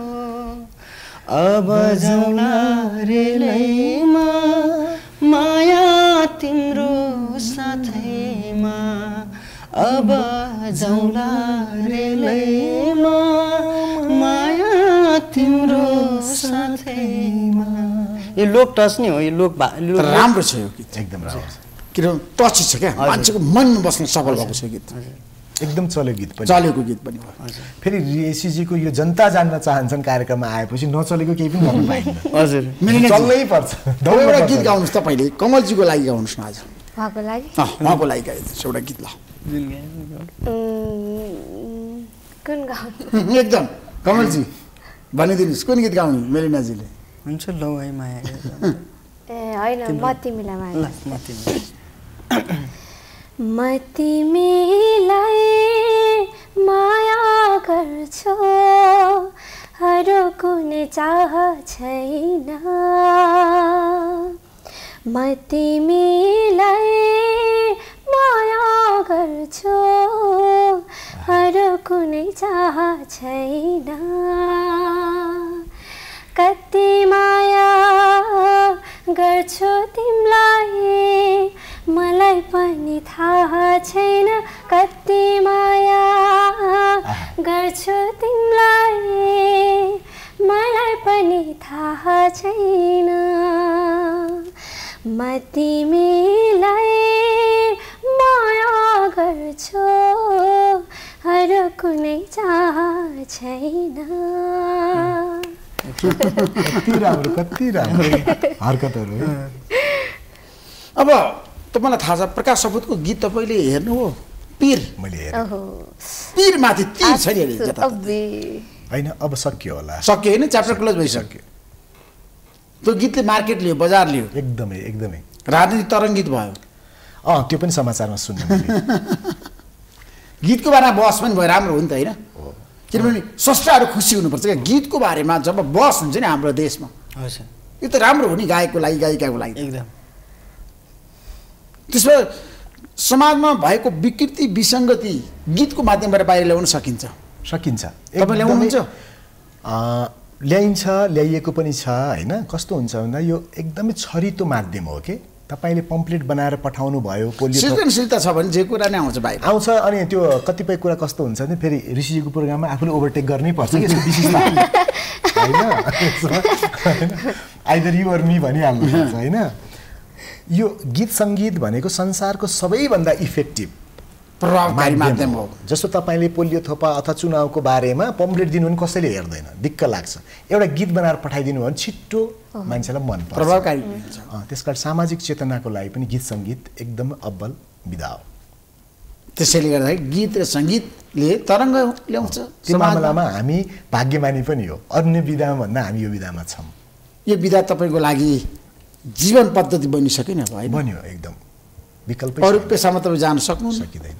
अब जाउला रे लैमा माया तिम्रो साथैमा अब जाउला रे लैमा माया तिम्रो साथैमा। यो लोक टच नै हो, यो लोक राम्रो छ, यो गीत एकदम राम्रो छ किनभने टच छ क्या, मान्छेको मनमा बस्न सफल भएको छ गीत, एकदम चलेको गीत पनि चलेको गीत पनि हो। फेरि एसीजीको यो जनता जान्न चाहन्छन् कार्यक्रममा आएपछि नचलेको केही पनि भन्नु पाइँदैन। हजुर चल्नै पर्छ। एउटा गीत गाउनुहोस् तपाईँले, कमलजीको लागि गाउनुहोस् न आज, उहाँको लागि उहाँको लागि गाइदिनुहोस् एउटा गीत। ल कुन गाउनु एकदम कमलजी भनिदिनुहोस् कुन गीत गाउनु मेलिनाजीले? हुन्छ लौ है माया। ए होइन म तिमीलाई माया। ल म तिमीलाई म तिमीलाई माया गर्छु अरू कुनै चाह छैन म तिमीलाई माया गर्छु अरू कुनै चाह छैन कति माया गर्छु तिमीलाई मलाई पनि थाहा छैन कति माया गर्छु तिमीलाई मलाई पनि थाहा छैन म तिमीलाई माया गर्छु अरू कुनै चाह छैन। कति राम्रो कति राम्रो हरकतहरु। अब तपाईँलाई थाहा छ प्रकाश सपुतको गीत तपाईँले हेर्नु हो पीर, मैले हेरेँ पीर माथि तीर छ नि हैन। अब सकियो होला, सकियो हैन, च्याप्टर क्लोज भइसक्यो। त्यो गीतले मार्केट लियो, बजार लियो, एकदमै एकदमै राजनीति तरङ्गित भयो। अँ त्यो पनि समाचारमा सुन्नु गीतको बारेमा बहस पनि भयो, राम्रो हो नि त हैन, किनभने स्रष्टाहरू खुसी हुनुपर्छ क्या गीतको बारेमा जब बहस हुन्छ नि हाम्रो देशमा। हजुर यो त राम्रो हो नि गायकको लागि गायिकाको लागि। एकदम त्यसो समाजमा भएको विकृति विसङ्गति गीतको माध्यमबाट बाहिर ल्याउन सकिन्छ सकिन्छ तपाईँ ल्याउनुहुन्छ ल्याइन्छ ल्याइएको पनि छ होइन। कस्तो हुन्छ भन्दा यो एकदमै छरितो माध्यम हो कि तपाईँले पम्पलेट बनाएर पठाउनु भयो सृजनशीलता छ भने जे कुरा नै आउँछ भाइ आउँछ। अनि त्यो कतिपय कुरा कस्तो हुन्छ नि फेरि ऋषिजीको प्रोग्राममा आफूले ओभरटेक गर्नै पर्छ कि विशेषता होइन आइदर यु अर मी भनिहाल्नु पर्छ होइन। यो गीत सङ्गीत भनेको संसारको सबैभन्दा इफेक्टिभ प्रभावकारी माध्यम हो। जस्तो तपाईँले पोलियो थोपा अथवा चुनावको बारेमा पम्पलेट दिनु भने कसैले हेर्दैन, दिक्क लाग्छ, एउटा गीत बनाएर पठाइदिनु भने छिट्टो मान्छेलाई मन पर्छ, प्रभावकारी हुन्छ। त्यस कारण सामाजिक चेतनाको लागि पनि गीत सङ्गीत एकदम अब्बल विधा हो। त्यसैले गर्दाखेरि गीत र सङ्गीतले तरङ्ग ल्याउँछ। त्यो मामलामा हामी भाग्यमानी पनि हो, अन्य विधामा भन्दा हामी यो विधामा छौँ। यो विधा तपाईँको लागि जीवन पद्धति बनिसक्यो नि भाइ? बन्यो एकदम, विकल्प अरू पेसामा तपाईँ जान सक्नु सकिँदैन।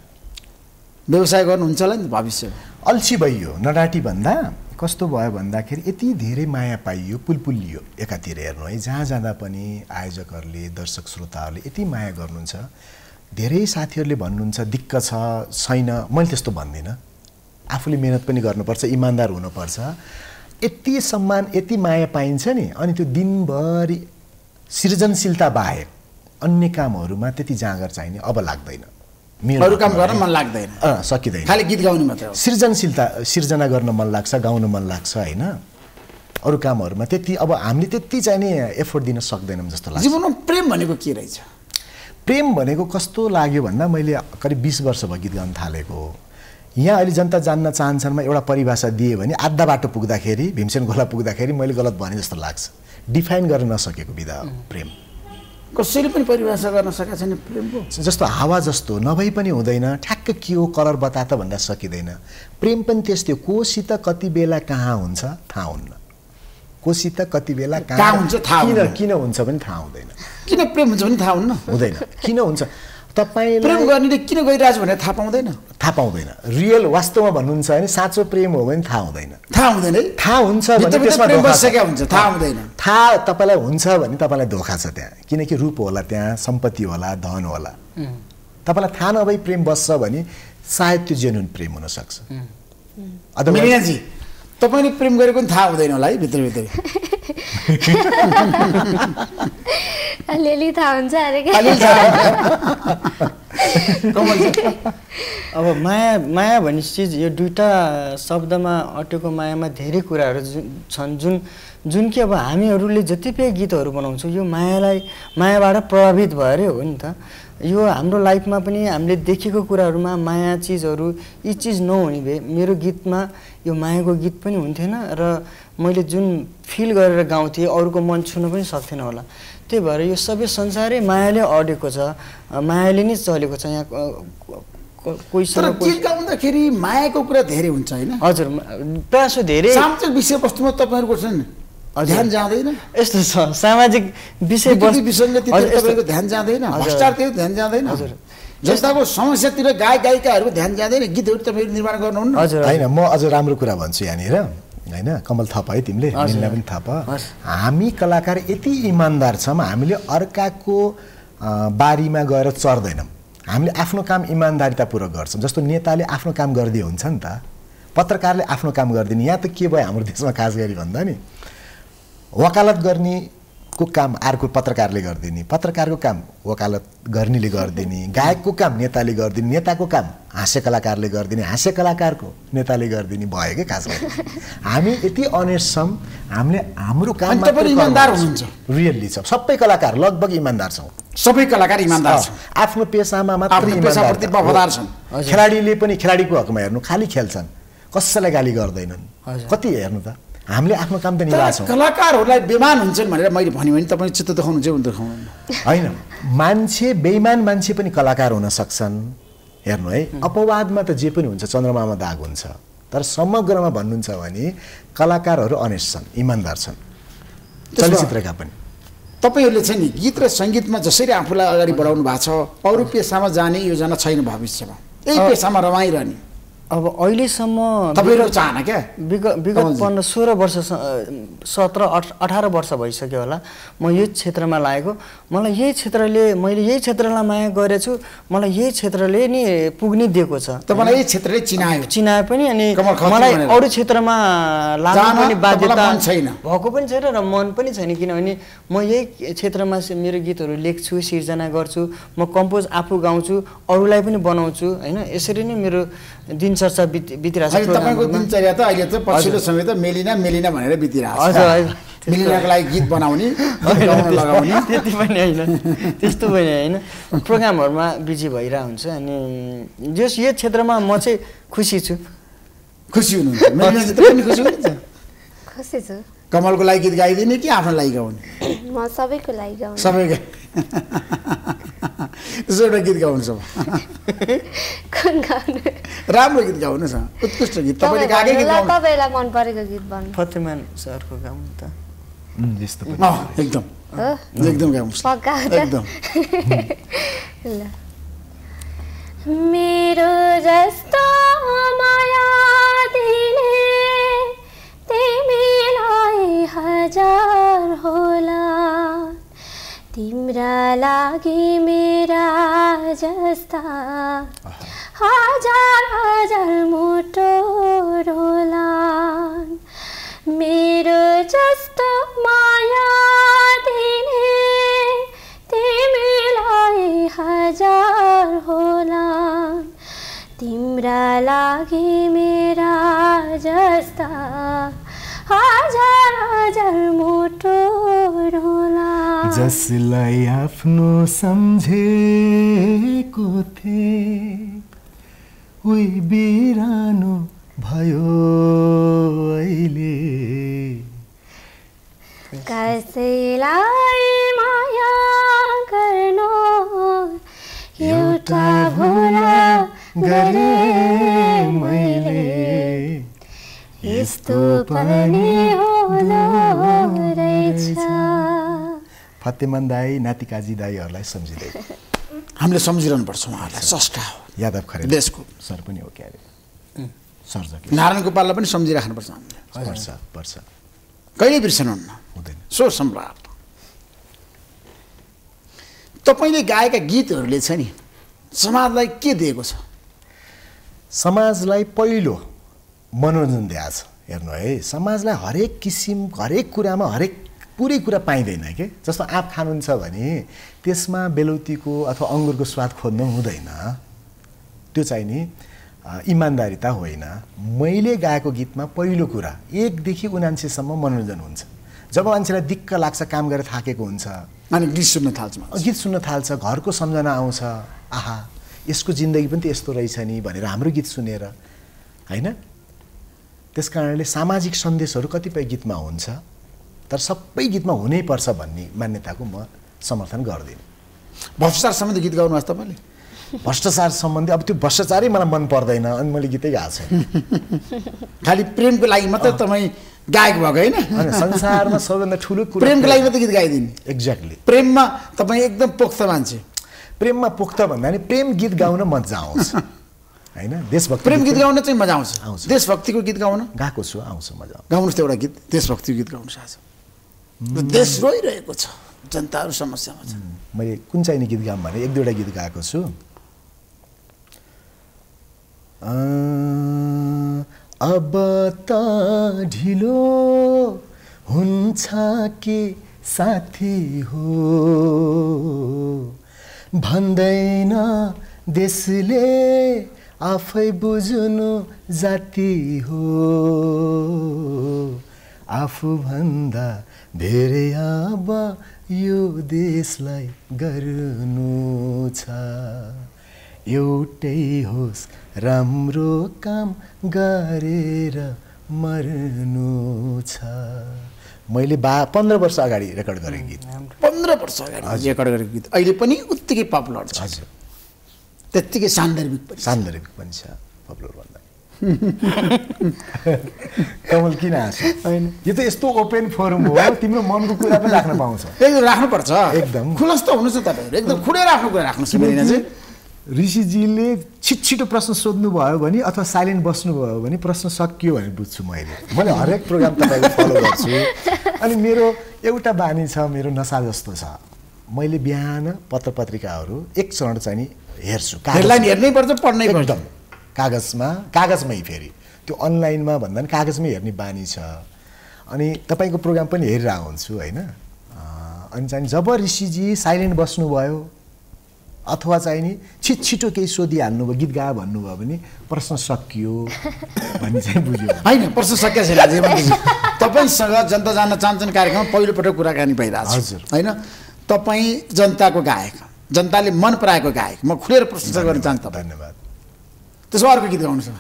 व्यवसाय गर्नुहुन्छ होला नि भविष्य? अल्छी भइयो नडाटी भन्दा कस्तो भयो भन्दाखेरि यति धेरै माया पाइयो पुलपुलियो एकातिर हेर्नु है, जहाँ जाँदा पनि आयोजकहरूले दर्शक श्रोताहरूले यति माया गर्नुहुन्छ। धेरै साथीहरूले भन्नुहुन्छ दिक्क छ छैन, मैले त्यस्तो भन्दिनँ, आफूले मिहिनेत पनि गर्नुपर्छ, इमान्दार हुनुपर्छ। यति सम्मान यति माया पाइन्छ नि, अनि त्यो दिनभरि सृजनशीलता बाहेक अन्य कामहरूमा त्यति जाँगर चाहिने अब लाग्दैन, अरू काम गर्न मन लाग्दैन, सकिँदैन, खालि गीत गाउनु मात्रै हो। सृजनशीलता सिर्जना गर्न मन लाग्छ, गाउन मन लाग्छ होइन, अरू कामहरूमा त्यति अब हामीले त्यति चाहिने एफोर्ट दिन सक्दैनौँ जस्तो लाग्छ। जीवनमा प्रेम भनेको के रहेछ? प्रेम भनेको कस्तो लाग्यो भन्दा मैले करिब बिस वर्ष भयो गीत गाउन थालेको हो। यहाँ अहिले जनता जान्न चाहन्छन्मा एउटा परिभाषा दिएँ भने आधा बाटो पुग्दाखेरि भीमसेन खोला पुग्दाखेरि मैले गलत भने जस्तो लाग्छ। डिफाइन गर्न नसकेको विधा प्रेम, कसैले पनि परिभाषा गर्न सकेको छैन प्रेमको। जस्तो हावा जस्तो नभई पनि हुँदैन, ठ्याक्क के हो कलर बता त भन्दा सकिँदैन। प्रेम पनि त्यस्तै, कोसित कति बेला कहाँ हुन्छ थाहा हुन्न, कोसित कति बेला कहाँ हुन्छ थाहा हुँदैन, किन हुन्छ पनि थाहा हुँदैन, किन प्रेम हुन्छ पनि थाहा हुन्न हुँदैन, किन हुन्छ तपाईले प्रेम गर्नेले किन गइराछ भनेर थाहा पाउँदैन थाहा पाउँदैन रियल वास्तवमा भन्नुहुन्छ हैन, साँचो प्रेम हो भने थाहा हुँदैन थाहा हुँदैन है, थाहा हुन्छ भने त्यसमा धोका छ, हुन्छ थाहा हुँदैन, थाहा तपाईलाई हुन्छ भने तपाईलाई धोका छ त्यहाँ, किनकि रूप होला त्यहाँ, सम्पत्ति होला, धन होला, तपाईलाई थाहा नभई प्रेम बस्छ भने सायद त्यो जेन्युइन प्रेम हुन सक्छ। अदम मिनाजी तपाईले प्रेम गरेको नि थाहा हुँदैन होला है, भित्र भित्र अलिअलि थाहा हुन्छ अरे के कमल जी। अब माया माया भन्ने चीज यो दुईटा शब्दमा अटेको मायामा धेरै कुराहरू छन् जुन जुन कि अब हामीहरूले जति पनि गीतहरू बनाउँछौँ यो मायालाई मायाबाट प्रभावित भएरै हो नि त। यो हाम्रो लाइफमा पनि हामीले देखेको कुराहरूमा माया चिजहरू यी चिज नहुने भए मेरो गीतमा यो मायाको गीत पनि हुन्थेन र मैले जुन फिल गरेर गाउँथेँ अरूको मन छुन पनि सक्थेन होला। त्यही भएर यो सबै संसारै मायाले अडेको छ, मायाले नै चलेको छ। यहाँ कोही सर गीत गाउँदाखेरि मायाको कुरा धेरै हुन्छ हैन? हजुर, प्रायसो धेरै सामाजिक विषयवस्तुमा तपाईहरुको छन् ध्यान जाँदैन। यस्तो छ सामाजिक विषयवस्तु विसङ्गति तपाईहरुको ध्यान जाँदैन, भ्रष्टाचारतिर ध्यान जाँदैन, हजुर जस्ताको समस्यातिर गायक गायिकाहरुको ध्यान जाँदैन, गीतहरु तपाईहरु निर्माण गर्नुहुन्न। हैन म अझ राम्रो कुरा भन्छु यहाँनिर हैन, कमल थापा है तिमीले, मिल्ला पनि थापा, हामी कलाकार यति इमान्दार छौँ हामीले अर्काको बारीमा गएर चढ्दैनौँ, हामीले आफ्नो काम इमान्दारितापूर्वक गर्छौँ। जस्तो नेताले आफ्नो काम गरिदिए हुन्छ नि त, पत्रकारले आफ्नो काम गरिदिने। यहाँ त के भयो हाम्रो देशमा खास गरी भन्दा नि, वकालत गर्नेको काम अर्को पत्रकारले गरिदिने, पत्रकारको काम वकालत गर्नेले गरिदिने, गायकको काम नेताले गरिदिने, नेताको काम हास्य कलाकारले गरिदिने, हास्य कलाकारको नेताले गरिदिने भयो के खास गरी। हामी यति अनेस्ट छौँ, हामीले हाम्रो काममा इमान्दार हुनुहुन्छ रियल्ली छ। सबै कलाकार लगभग इमान्दार छौँ, सबै कलाकार इमान्दार छन्, आफ्नो पेशामा मात्र इमान्दार वफादार छन्। खेलाडीले पनि खेलाडीको हकमा हेर्नु, खाली खेल्छन्, कसैलाई गाली गर्दैनन्, कति हेर्नु त हामीले आफ्नो काम त निभाएको छौँ। कलाकारहरूलाई बेमान हुन्छन् भनेर मैले भन्यो भने तपाईँ चित्त देखाउनु चाहिँ देखाउनु होइन, मान्छे बेइमान मान्छे पनि कलाकार हुन सक्छन्। हेर्नु है, अपवादमा त जे पनि हुन्छ, चन्द्रमामा दाग हुन्छ, तर समग्रमा भन्नुहुन्छ भने कलाकारहरू अनेस्ट छन्, इमान्दार छन्। चलचित्रका पनि तपाईँहरूले चाहिँ नि गीत र सङ्गीतमा जसरी आफूलाई अगाडि बढाउनु भएको छ, अरू पेसामा जाने योजना छैन भविष्यमा, यही पेसामा रमाइरहने? अब अहिलेसम्म तपाईँको चाहना क्या? विगत पन्ध्र सोह्र वर्ष सत्र अठार वर्ष भइसक्यो होला म यो क्षेत्रमा लागेको। मलाई यही क्षेत्रले मैले यही क्षेत्रलाई माया गरेछु, मलाई यही क्षेत्रले नि पुग्ने दिएको छ। तपाईँलाई यही क्षेत्रले चिनायो चिनाए पनि अनि मलाई अरू क्षेत्रमा लाग्नु पनि बाध्यता छैन, भएको पनि छैन र मन पनि छैन, किनभने म यही क्षेत्रमा मेरो गीतहरू लेख्छु, सिर्जना गर्छु, म कम्पोज आफू गाउँछु, अरूलाई पनि बनाउँछु होइन। यसरी नै मेरो दिन चर्चा बितिरहेको छ। तपाईको दिनचर्या त अहिले त पछिल्लो समय त मेलिना मेलिना भनेर बितिरहेको छ। हजुर, मेलिनाको लागि गीत बनाउने लगाउने त्यति पनि हैन, त्यस्तो पनि हैन, प्रोग्रामहरुमा बिजी भइरा हुन्छ। अनि जस यो क्षेत्रमा म चाहिँ खुसी छु। खुसी हुनुहुन्छ? मेलिना जति पनि खुसी हुनुहुन्छ? खुसी छु। कमलको लागि गीत गाइदिने कि आफ्नो लागि गाउने? म सबैको लागि गाउँछु। सबैको एउटा गीत गाउनुहोस्, राम्रो गीत गाउनुहोस्, उत्कृष्ट गीत। तपाईँले गाएकै गीत गाउनु, तपाईलाई मन परेको गीत भन्नु। फतेमान सरको गाउनु त एकदम एकदम गाउनुहोस्, पक्का एकदम। ल मेरो जस्तो माया दिने तिमीलाई हजार होला, तिम्रा लागि मेरा जस्ता हजार हजार मोटो रोला, मेरो जस्तो माया दिने तिमीलाई हजार होला, तिम्रा लागि मेरा जस्ता हजार हजार मोटो रोला। जसलाई आफ्नो सम्झेको थिए उही बिरानो भयो अहिले, कसैलाई माया गर्नु एउटा भुला गरेँ मैले, यस्तो पनि हो फतेमान दाई नातिकाजी दाईहरूलाई सम्झिँदै हामीले सम्झिरहनुपर्छ। उहाँहरूलाई स्रष्टा हो, यादव खरेल देशको सर पनि हो, क्यारे सर्जक नारायण गोपाललाई पनि सम्झिराख्नुपर्छ हामीले। पर्छ पर्छ, कहिले बिर्सनुहुन्न, हुँदैन। सो सम्राट तपाईले गाएका गीतहरूले छ नि समाजलाई के दिएको छ? समाजलाई पहिलो मनोरञ्जन दिएको छ। हेर्नु है, समाजलाई हरेक किसिम हरेक कुरामा हरेक पुरै कुरा पाइँदैन के। जस्तो आँप खानुहुन्छ भने त्यसमा बेलौतीको अथवा अङ्गुरको स्वाद खोज्नु हुँदैन, त्यो चाहिँ नि इमान्दारिता होइन। मैले गाएको गीतमा पहिलो कुरा एकदेखि उनान्सीसम्म मनोरञ्जन हुन्छ। जब मान्छेलाई दिक्क लाग्छ, काम गरेर थाकेको हुन्छ अनि गीत सुन्न थाल्छ, गीत सुन्न थाल्छ, घरको सम्झना आउँछ, आहा यसको जिन्दगी पनि त यस्तो रहेछ नि भनेर हाम्रो गीत सुनेर, होइन? त्यस कारणले सामाजिक सन्देशहरू कतिपय गीतमा हुन्छ तर सबै गीतमा हुनैपर्छ भन्ने मान्यताको म समर्थन गर्दिनँ। भ्रष्टाचार सम्बन्धी गीत गाउनुहोस् तपाईँले। भ्रष्टाचार सम्बन्धी अब त्यो भ्रष्टाचारै मलाई मन पर्दैन अनि मैले गीतै गाएको छैन। खालि प्रेमको लागि मात्रै तपाईँ गायक भएको होइन, संसारमा सबैभन्दा ठुलो कुरा प्रेमको लागि मात्रै गीत गाइदिनु। एक्ज्याक्टली, प्रेममा तपाईँ एकदम पोख्त मान्छे। प्रेममा पोख्त भन्दा नि प्रेम गीत गाउन मजा आउँछ, होइन? देशभक्ति प्रेम गीत गाउन चाहिँ मजा आउँछ, आउँछ। देशभक्तिको गीत गाउन गएको छु, आउँछ मजा। गाउनुहोस् एउटा गीत, देशभक्तिको गीत गाउनुहोस्। आज देश रोइरहेको छ, जनताहरू समस्यामा छ। मैले कुन चाहिने गीत गाऊँ भने एक दुईवटा गीत गाएको छु। अब त ढिलो हुन्छ के साथी हो, भन्दैन देशले आफै बुझ्नु जाति हो, आफूभन्दा धेरै अब यो देशलाई गर्नु छ, एउटै होस् राम्रो काम गरेर मर्नु छ। मैले बा पन्ध्र वर्ष अगाडि रेकर्ड गरेको गीत, पन्ध्र वर्ष अगाडि रेकर्ड गरेको गीत अहिले पनि उत्तिकै पपुलर छ, त्यत्तिकै सान्दर्भिक पनि सान्दर्भिक पनि छ। पपुलर भन्दा कमल किन हाँस? होइन, यो त यस्तो ओपन फोरम हो, तिम्रो मनको कुरा पनि राख्न पाउँछ। एकदम राख्नुपर्छ, एकदम खुलस्त हुनुहोस् न तपाईँहरू, एकदम खुले राख्नु कुरा राख्नुहोस्। मेरिना चाहिँ ऋषिजीले छिट छिटो प्रश्न सोध्नुभयो भने अथवा साइलेन्ट बस्नुभयो भने प्रश्न सकियो भने बुझ्छु मैले। मैले हरेक प्रोग्राम तपाईँको फलो गर्छु अनि मेरो एउटा बानी छ, मेरो नसा जस्तो छ। मैले बिहान पत्र पत्रिकाहरू एक चरण चाहिँ नि हेर्छु, हेडलाइन हेर्नै पर्छ, पढ्नै पर्छ, कागजमा कागजमै। फेरि त्यो अनलाइनमा भन्दा पनि कागजमै हेर्ने बानी छ। अनि तपाईँको प्रोग्राम पनि हेरिरहेको हुन्छु, होइन? अनि चाहिँ जब ऋषिजी साइलेन्ट बस्नुभयो अथवा चाहिँ नि छिट छिटो केही सोधिहाल्नुभयो, गीत गा भन्नुभयो भने प्रश्न सकियो भन्ने चाहिँ बुझ्यो, होइन? प्रश्न सकिएको छैन। आज तपाईँसँग जनता जान्न चाहन्छन् कार्यक्रममा पहिलोपटक कुराकानी भइरहेको छ, होइन? तपाईँ जनताको गायक, जनताले मन पराएको गायक, म खुलेर प्रशंसा गर्न चाहन्छु। धन्यवाद। त्यसो अर्को गीत गाउनुहोस् न।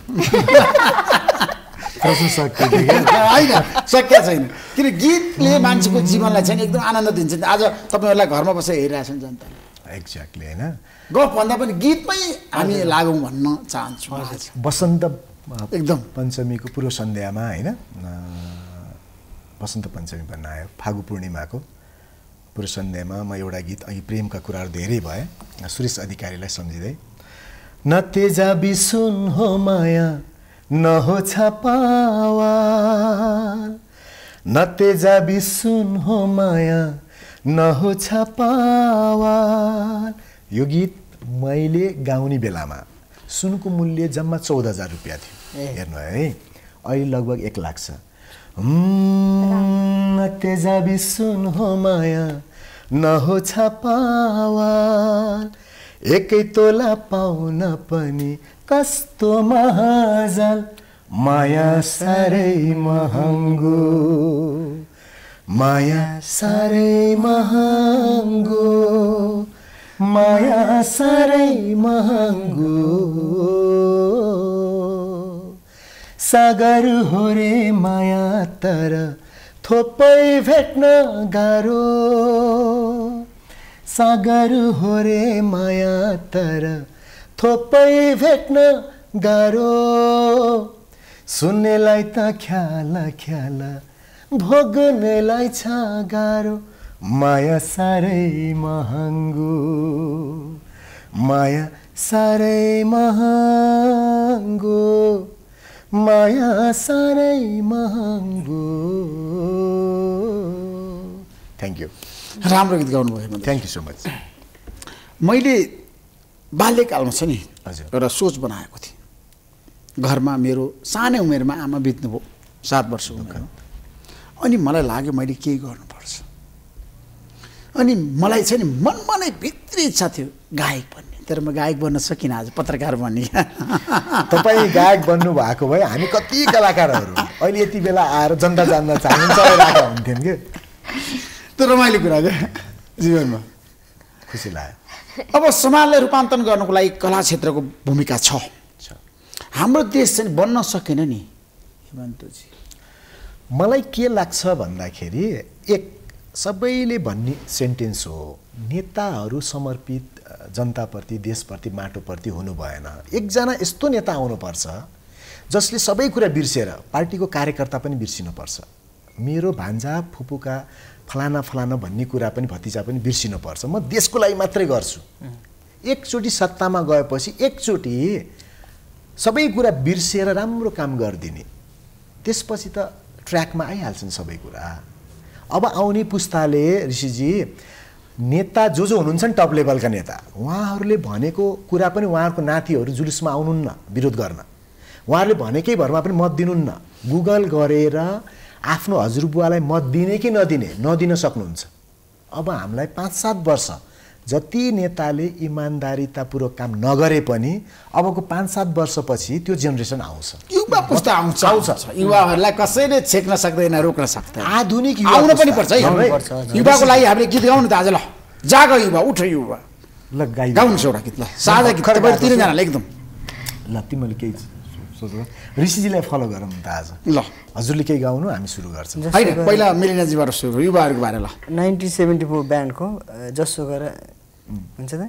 प्रश्न सकियो, होइन? सकिएको छैन, किन गीतले मान्छेको जीवनलाई चाहिँ एकदम आनन्द दिन्छ। आज तपाईँहरूलाई घरमा बसेर हेरिरहेछन् जनताले। एक्ज्याक्टली, होइन? गफ भन्दा पनि गीतमै हामी लागौँ भन्न चाहन्छु। वसन्त एकदम पञ्चमीको पूर्व सन्ध्यामा, होइन, वसन्त पञ्चमी भन्न आयो, फागु पूर्णिमाको पूर्व सन्ध्यामा म एउटा गीत, अघि प्रेमका कुराहरू धेरै भए, सुरेश अधिकारीलाई सम्झिँदै, न तेजा बिसुन हो माया न हो छपावाल, न तेजा बिसुन हो माया नहो छपावाल। यो गीत मैले गाउने बेलामा सुनको मूल्य जम्मा चौध हजार रुपियाँ थियो, हेर्नु है, अहिले लगभग एक लाख छ। तेजाबी सुन हो माया नहो छपावाल, एकै तोला पाउन पनि कस्तो महाजाल, माया साह्रै महँगो, माया साह्रै महँगो, माया साह्रै महँगो, सागर हो रे माया तर थोपै भेट्न गाह्रो, सागर हो रे माया तर थोपै भेट्न गाह्रो, सुन्नेलाई त ख्याल ख्याल भोग्नेलाई छ गाह्रो, माया साह्रै महँगो, माया साह्रै महँगो, माया साह्रै महँगो। Thank you. राम्रो गीत गाउनुभयो। Thank you so much. मैले बाल्यकालमा छ नि एउटा सोच बनाएको थिएँ। घरमा मेरो सानै उमेरमा आमा बित्नुभयो, सात वर्ष उमेरमा। अनि मलाई लाग्यो मैले केही गर्नुपर्छ। अनि मलाई छ नि मनमा नै भित्री इच्छा थियो गायक बन्ने, तर म गायक बन्न सकिनँ। आज पत्रकार बन्ने। तपाईँ गायक बन्नु भएको भए हामी कति कलाकारहरू अहिले यति बेला आएर जनता जान्न चाहन्छ हुन्थ्यौँ कि। त्यो रमाइलो कुरा क्या जीवनमा, खुसी लाग्यो। अब समाजलाई रूपान्तरण गर्नुको लागि कला क्षेत्रको भूमिका छ। हाम्रो देश चाहिँ बन्न सकेन नि हेमन्तजी। मलाई के लाग्छ भन्दाखेरि एक सबैले भन्ने सेन्टेन्स हो, नेताहरू समर्पित जनताप्रति, देशप्रति, माटोप्रति हुनु भएन। एकजना यस्तो नेता आउनुपर्छ जसले सबै कुरा बिर्सेर, पार्टीको कार्यकर्ता पनि बिर्सिनुपर्छ, मेरो भान्जा फुपूका फलाना फलाना भन्ने कुरा पनि, भतिजा पनि बिर्सिनुपर्छ, म देशको लागि मात्रै गर्छु। एकचोटि सत्तामा गएपछि एकचोटि सबै कुरा बिर्सेर राम्रो काम गरिदिने, त्यसपछि त ट्र्याकमा आइहाल्छन् सबै कुरा। अब आउने पुस्ताले ऋषिजी, नेता जो जो हुनुहुन्छ नि टप लेभलका नेता, उहाँहरूले भनेको कुरा पनि उहाँहरूको नातिहरू जुलुसमा आउनुहुन्न विरोध गर्न, उहाँहरूले भनेकै भरमा पनि मत दिनुहुन्न। गुगल गरेर आफ्नो हजुरबुवालाई मत दिने कि नदिने नदिन सक्नुहुन्छ। अब हामीलाई पाँच सात वर्ष जति नेताले इमान्दारितापूर्वक काम नगरे पनि अबको पाँच सात वर्षपछि त्यो जेनेरेसन आउँछ, युवा पुस्ता आउँछ आउँछ युवाहरूलाई कसैले छेक्न सक्दैन, रोक्न सक्दैन। आधुनिक युवा आउन पनि पर्छ। युवाको लागि हामीले गीत गाउनु त आज। ल जाग युवा, उठ युवा, ल गाउनु एउटा गीत। ल साझा गीत तपाईँ तिनजनाले एकदम। ल तिमीले केही सोच, ऋषिजीलाई फलो गरौँ त आज। ल हजुरले केही गाउनु, हामी सुरु गर्छौँ। होइन पहिला मिलिनाजीबाट सुरु, युवाहरूको बारे। ल नाइन्टिन सेभेन्टी फोर ब्यान्डको जसो गरेर हुन्छ त?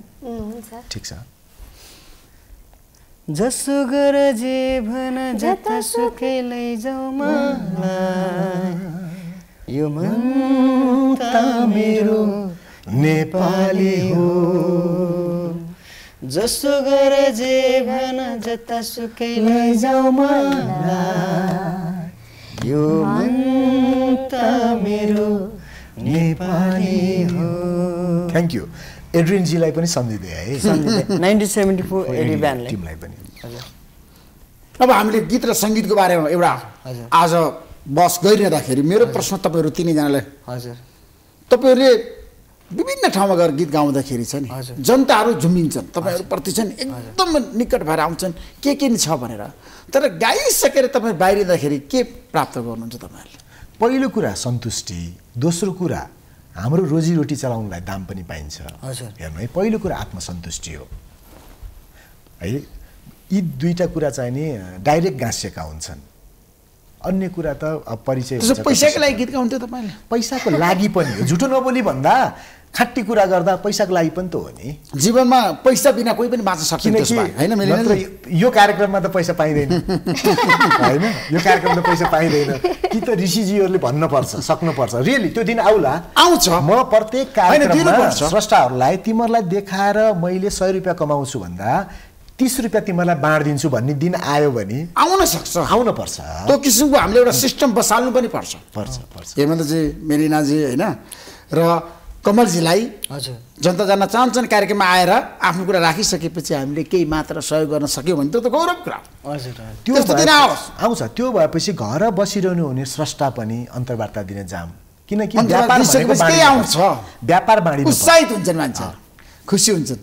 ठिक छ। जसो गर जे भन, जता सुकै लैजाऊ मलाई, यो मन त मेरो नेपाली हो। जसो गर जे भन, जता सुकै लैजाऊ मलाई, यो मन त मेरो नेपाली हो। Thank you. एड्रिनजीलाई पनि सम्झिँदै है, नाइन्टिन सेभेन्टी फोर एडी ब्यान्डलाई, टिमलाई पनि। अब हामीले गीत र सङ्गीतको बारेमा एउटा आज बस गरिरहँदाखेरि मेरो प्रश्न तपाईँहरू तिनैजनालाई, हजुर तपाईँहरूले विभिन्न ठाउँमा गएर गीत गाउँदाखेरि छ नि जनताहरू झुमिन्छन्, तपाईँहरूप्रति छन् एकदम निकट भएर आउँछन् के के नि छ भनेर, तर गाइसकेर तपाईँ बाहिरिँदाखेरि के प्राप्त गर्नुहुन्छ तपाईँहरूले? पहिलो कुरा सन्तुष्टि, दोस्रो कुरा हाम्रो रोजीरोटी चलाउनलाई दाम पनि पाइन्छ। हेर्नु है, पहिलो कुरा आत्मसन्तुष्टि हो है। यी दुईवटा कुरा चाहिँ नि डाइरेक्ट गाँसिएका हुन्छन्, अन्य कुरा त परिचय। पैसाको लागि गीत गाउनु थियो तपाईँले? पैसाको लागि पनि हो, झुटो नबोली भन्दा खाँटी कुरा गर्दा पैसाको लागि पनि त हो नि। जीवनमा पैसा बिना कोही पनि बाँच्न सकिँदैन होइन? यो कार्यक्रममा त पैसा पाइँदैन होइन, यो कार्यक्रममा पैसा पाइँदैन कि त ऋषिजीहरूले भन्नुपर्छ, सक्नुपर्छ। रियली त्यो दिन आउला, आउँछ। म प्रत्येक कार्यक्रममा स्रष्टाहरूलाई तिमीहरूलाई देखाएर मैले सय रुपियाँ कमाउँछु भन्दा तीस रुपियाँ तिमीहरूलाई बाँडिदिन्छु भन्ने दिन आयो भने आउन सक्छ, आउन पर्छ। त्यो किसिमको हामीले एउटा सिस्टम बसाल्नु पनि पर्छ पर्छ पर्छ हेमन्तजी, मेलिनाजी होइन र कमलजीलाई। हजुर, जनता जान्न चाहन्छन् कार्यक्रममा आएर आफ्नो कुरा राखिसकेपछि हामीले केही मात्र सहयोग गर्न सक्यौँ भने त्यो त गौरव कुरा। हजुर, त्यो दिन आओस् आउँछ। त्यो भएपछि घर बसिरहनु हुने स्रष्टा पनि अन्तर्वार्ता दिन जाम, किनकि व्यापार बाँडी उत्साहित हुन्छन् मान्छे, खुसी हुन्छन्।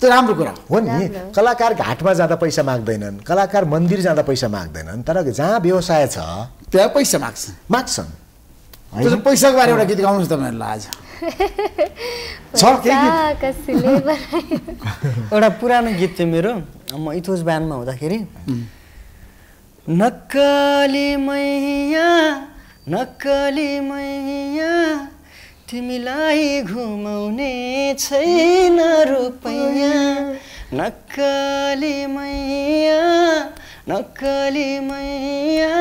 त्यो राम्रो कुरा हो नि। कलाकार घाटमा जाँदा पैसा माग्दैनन्, कलाकार मन्दिर जाँदा पैसा माग्दैनन्, तर जहाँ व्यवसाय छ त्यहाँ पैसा माग्छन् माग्छन् त्यो पैसाको बारे एउटा गीत गाउनुहोस् तपाईँहरूलाई आज। छ कसैले एउटा पुरानो गीत थियो मेरो, म इथोस ब्यान्डमा हुँदाखेरि। नक्कली मैया नक्कली मैया तिमीलाई घुमाउने छैन रुपैयाँ, नक्कली मैया नक्कली मैया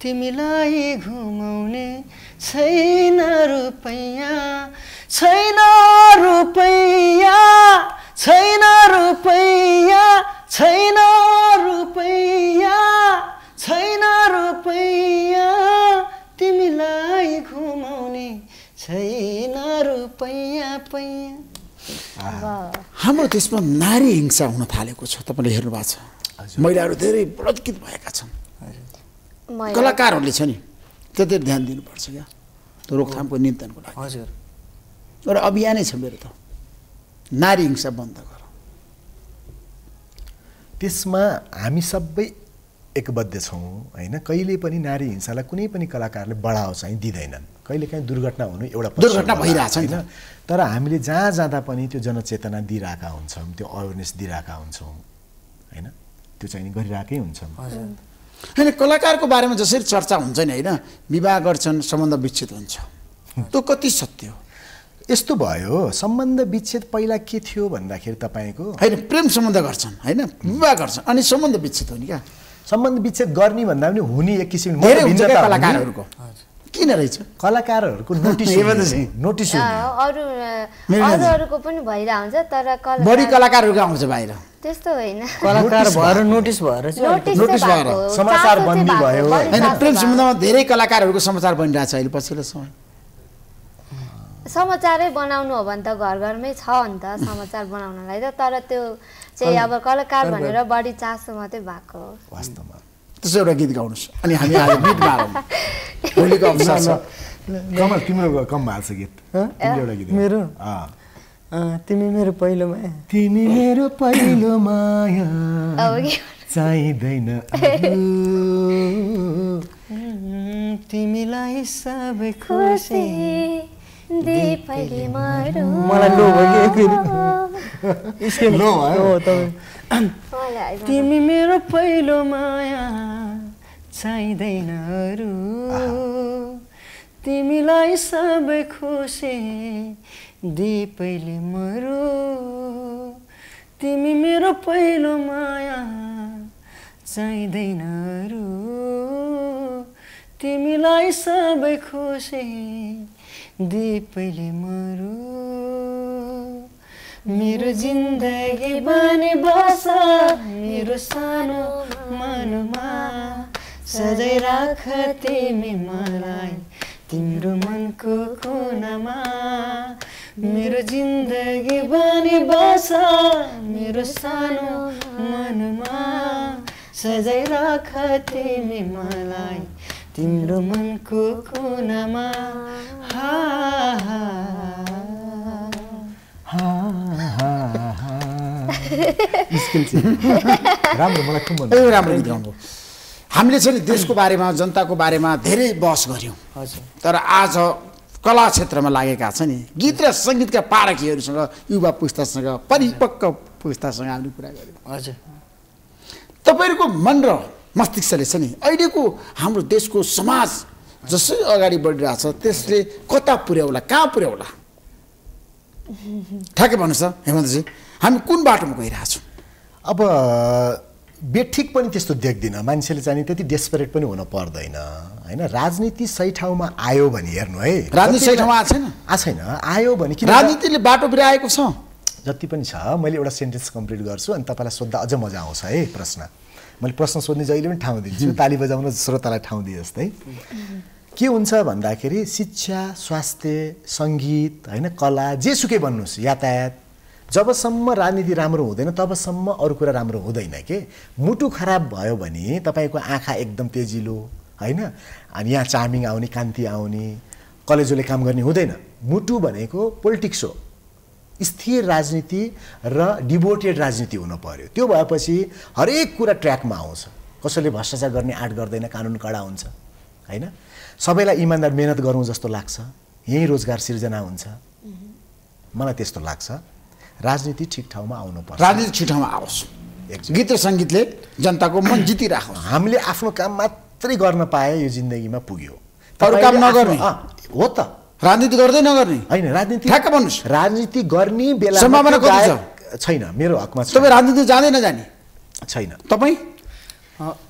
तिमीलाई घुमाउने छैन रुपैया छैन रुपैया छैन रुपैया छैन रुपैया छैन रुपैया तिमीलाई घुमाउने छैन रुपैया पैया। हाम्रो देशमा नारी हिंसा हुन थालेको छ, तपाईले हेर्नु भएको छ। महिलाहरू धेरै बलत्कृत भएका छन्। कलाकारहरूले छ नि त्यति ध्यान दिनुपर्छ क्या, रोकथामको नियन्त्रणको लागि। हजुर, एउटा अभियानै छ मेरो त, नारी हिंसा बन्द गर। त्यसमा हामी सबै एकबद्ध छौँ होइन, कहिले पनि नारी हिंसालाई कुनै पनि कलाकारले बढाओ चाहिँ दिँदैनन्। कहिले काहीँ दुर्घटना हुनु एउटा दुर्घटना भइरहेछ होइन, तर हामीले जहाँ जाँदा पनि त्यो जनचेतना दिइरहेका हुन्छौँ, त्यो अवेरनेस दिइरहेका हुन्छौँ होइन, त्यो चाहिँ गरिरहेकै हुन्छौँ होइन। कलाकारको बारेमा जसरी चर्चा हुन्छ नि होइन, विवाह गर्छन्, सम्बन्ध विच्छेद हुन्छ, त्यो कति सत्य हो? यस्तो भयो, सम्बन्ध विच्छेद पहिला के थियो भन्दाखेरि तपाईँको होइन प्रेम सम्बन्ध गर्छन् होइन, विवाह गर्छन् अनि सम्बन्ध विच्छेद हुने क्या। सम्बन्ध विच्छेद गर्ने भन्दा पनि हुने एक किसिमको कलाकारहरूको किन रहेछ, कलाकारहरूको नोटिस नोटिस अरू अरूहरूको पनि भइरा हुन्छ, तर बढी कलाकारहरूको आउँछ बाहिर। त्यस्तो होइन, कलाकार भएर नोटिस भएर नोटिस भएर समाचार बन्दी भयो हैन। प्रेम सम्बन्धमा धेरै कलाकारहरूको समाचार बनिरहेको छ अहिले पछिल्लो समय। समाचारै बनाउनु हो भने त घर घरमै छ नि त समाचार बनाउनलाई त, तर त्यो चाहिँ अब कलाकार भनेर बढी चासो मात्रै भएको हो वास्तवमा। त्यसो एउटा गीत गाउनुस् अनि हामी आज गीत गाउँ होलीको अवसरमा। कमल तिम्रो कम भएको छ गीत, एउटा गीत मेरो तिमी मेरो पहिलो माया। तिमी मेरो पहिलो माया चाहिँदैन तिमीलाई सबै खुसी तिमी मेरो पहिलो माया चाहिँदैन अरू तिमीलाई सबै खुसी दे पहिले मरु तिमी मेरो पहिलो माया चाहिँदैन अरू तिमीलाई सबै खुसी दे पहिले मरु। मेरो जिन्दगी बने बस मेरो सानो मनमा सधैँ राख तिमी मलाई तिम्रो मनको कोनामा। मेरो जिन्दगी बने बस मेरो सानो मनमा सधैँ राख तिमी मलाई तिम्रो मनको कोनामा। हा हा हा हा हा स्किल चाहिँ राम्रो, मलाई खुब मन ए राम्रो गाउनु। हामीले चाहिँ नि देशको बारेमा जनताको बारेमा धेरै बहस गऱ्यौँ हजुर, तर आज कला क्षेत्रमा लागेका छ नि गीत र सङ्गीतका पारखीहरूसँग युवा पुस्तासँग परिपक्व पुस्तासँग हामीले कुरा गऱ्यौँ हजुर। तपाईँहरूको मन र मस्तिष्कले छ नि अहिलेको हाम्रो देशको समाज जसरी अगाडि बढिरहेछ त्यसले कता पुर्याउला, कहाँ पुर्याउला ठ्याक्कै भन्नुहोस् त हेमन्तजी, हामी कुन बाटोमा गइरहेछौँ? अब बेठिक पनि त्यस्तो देख्दिनँ, मान्छेले चाहिँ त्यति डेस्परेट पनि हुन पर्दैन होइन। राजनीति सही ठाउँमा आयो भने हेर्नु है, राजनीति सही ठाउँमा आएको छैन आएको छैन आयो भने किन राजनीतिले बाटो बिराएको छ। जति पनि छ मैले एउटा सेन्टेन्स कम्प्लिट गर्छु अनि तपाईँलाई सोद्धा अझ मजा आउँछ है। प्रश्न मैले प्रश्न सोध्ने जहिले पनि ठाउँ दिन्छु, ताली बजाउन श्रोतालाई ठाउँ दिए जस्तै। के हुन्छ भन्दाखेरि शिक्षा स्वास्थ्य सङ्गीत होइन कला जेसुकै भन्नुहोस् यातायात, जबसम्म राजनीति राम्रो हुँदैन तबसम्म अरू कुरा राम्रो हुँदैन। के मुटु खराब भयो भने तपाईँको आँखा एकदम तेजिलो होइन, अनि यहाँ चार्मिङ आउने कान्ति आउने कलेजोले काम गर्ने हुँदैन। मुटु भनेको पोलिटिक्स हो, स्थिर राजनीति र डिभोटेड राजनीति हुनु पर्यो। त्यो भएपछि हरेक कुरा ट्र्याकमा आउँछ, कसैले भ्रष्टाचार गर्ने आँट गर्दैन, कानुन कडा हुन्छ होइन, सबैलाई इमान्दार मेहनत गरौँ जस्तो लाग्छ, यही रोजगार सिर्जना हुन्छ। मलाई त्यस्तो लाग्छ राजनीति ठिक ठाउँमा आउनुपर्छ, राजनीति ठिक ठाउँमा आओस्। गीत र सङ्गीतले जनताको मन जितिराखौँ। हामीले आफ्नो काम मात्रै गर्न पाए यो जिन्दगीमा पुग्यो, अरू काम नगर्ने हो त राजनीति गर्दै नगर्ने होइन। राजनीति ठ्याक्कै भन्नुहोस् राजनीति गर्ने बेला सम्भावना कति छ? छैन मेरो हकमा छ। तपाईँ राजनीति जाँदै नजाने? छैन। तपाईँ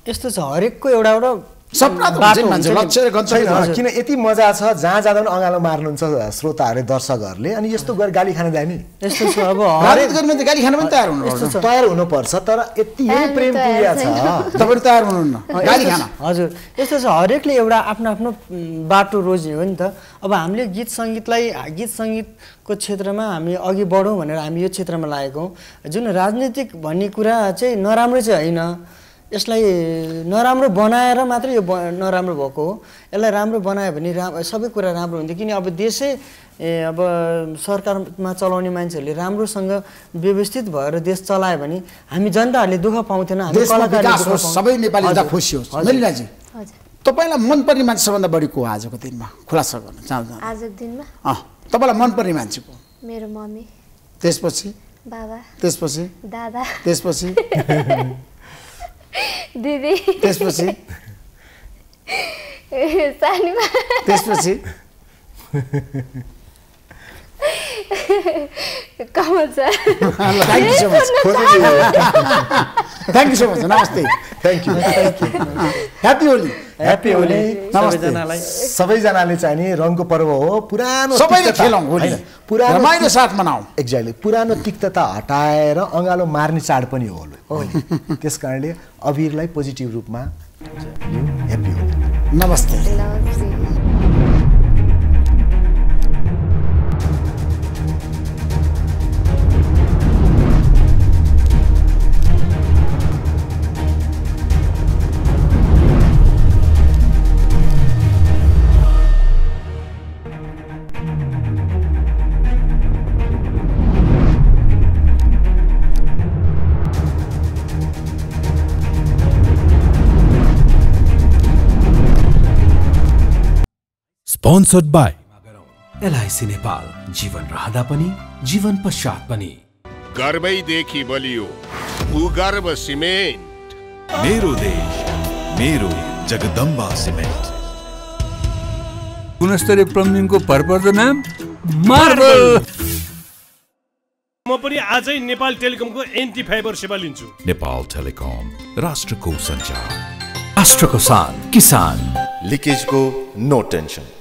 यस्तो छ हरेकको एउटा एउटा सपना त हुन्छ मान्छे लक्ष्य गन्छैन किन यति मजा छ जहाँ जाँदा पनि अगालो मार्नुहुन्छ श्रोताहरूले दर्शकहरूले अनि यस्तो गरेर गाली खान जाने यस्तो छ अब हरेक गर्ने त गाली खान पनि तयार हुनुहुन्छ तयार हुनुपर्छ तर यति यही प्रेम पुगिया छ तपाईँ तयार हुनुहुन्न गाली खान हजुर यस्तो छ हरेकले एउटा आफ्नो आफ्नो बाटो रोज्यो हो नि त अब हामीले गीत संगीतलाई गीत संगीतको क्षेत्रमा हामी अघि बढौं भनेर हामी यो क्षेत्रमा लागेको हौं जुन राजनीतिक भन्ने कुरा चाहिँ नराम्रो चाहिँ हैन यसलाई नराम्रो बनाएर मात्र यो नराम्रो भएको हो यसलाई राम्रो बनायो भने सबै कुरा राम्रो हुन्छ किन अब देशै अब सरकारमा चलाउने मान्छेहरूले राम्रोसँग व्यवस्थित भएर देश चलायो भने हामी जनताहरूले दुःख पाउँथेन हामी कलाकारहरू सबै नेपाली जनता खुसी होस् ललिताजी हजुर तपाईलाई मनपर्ने मान्छे सबभन्दा बढी को आजको दिनमा खुलासा गर्न चाहन्छु आजको दिनमा अ तपाईलाई मनपर्ने मान्छे को मेरो मम्मी त्यसपछि बाबा त्यसपछि दादा त्यसपछि दीदी त्यसपछि सानीमा त्यसपछि Kamal sir thank you so much thank you so much नमस्ते thank you happy Holi happy Holi सबैजनालाई सबैजनाले चाहिने रङको पर्व हो पुरानो सबैले खेलौं होली पुरानो रमाइलो साथ मनाऊ एक्ज्याक्टली पुरानो तिक्तता हटाएर अँगालो मार्ने चाड पनि हो होली त्यसकारणले अबीरलाई पोजिटिभ रूपमा ह्यापी होली नमस्ते Sponsored by एलआईसी नेपाल जीवन रहदा पनि जीवन पश्चात पनि गर्वै देखि बलियो भूगर्भ सिमेन्ट मेरो देश मेरो जगदम्बा सिमेन्ट गुणस्तरीय प्लम्बिङको भरपर्दो नाम मार्बल म पनि आजै नेपाल टेलिकमको एन्टी फाइबर सेवा लिन्छु नेपाल टेलिकम राष्ट्रको सञ्चार राष्ट्रको शान किसान लिकेजको नो टेन्सन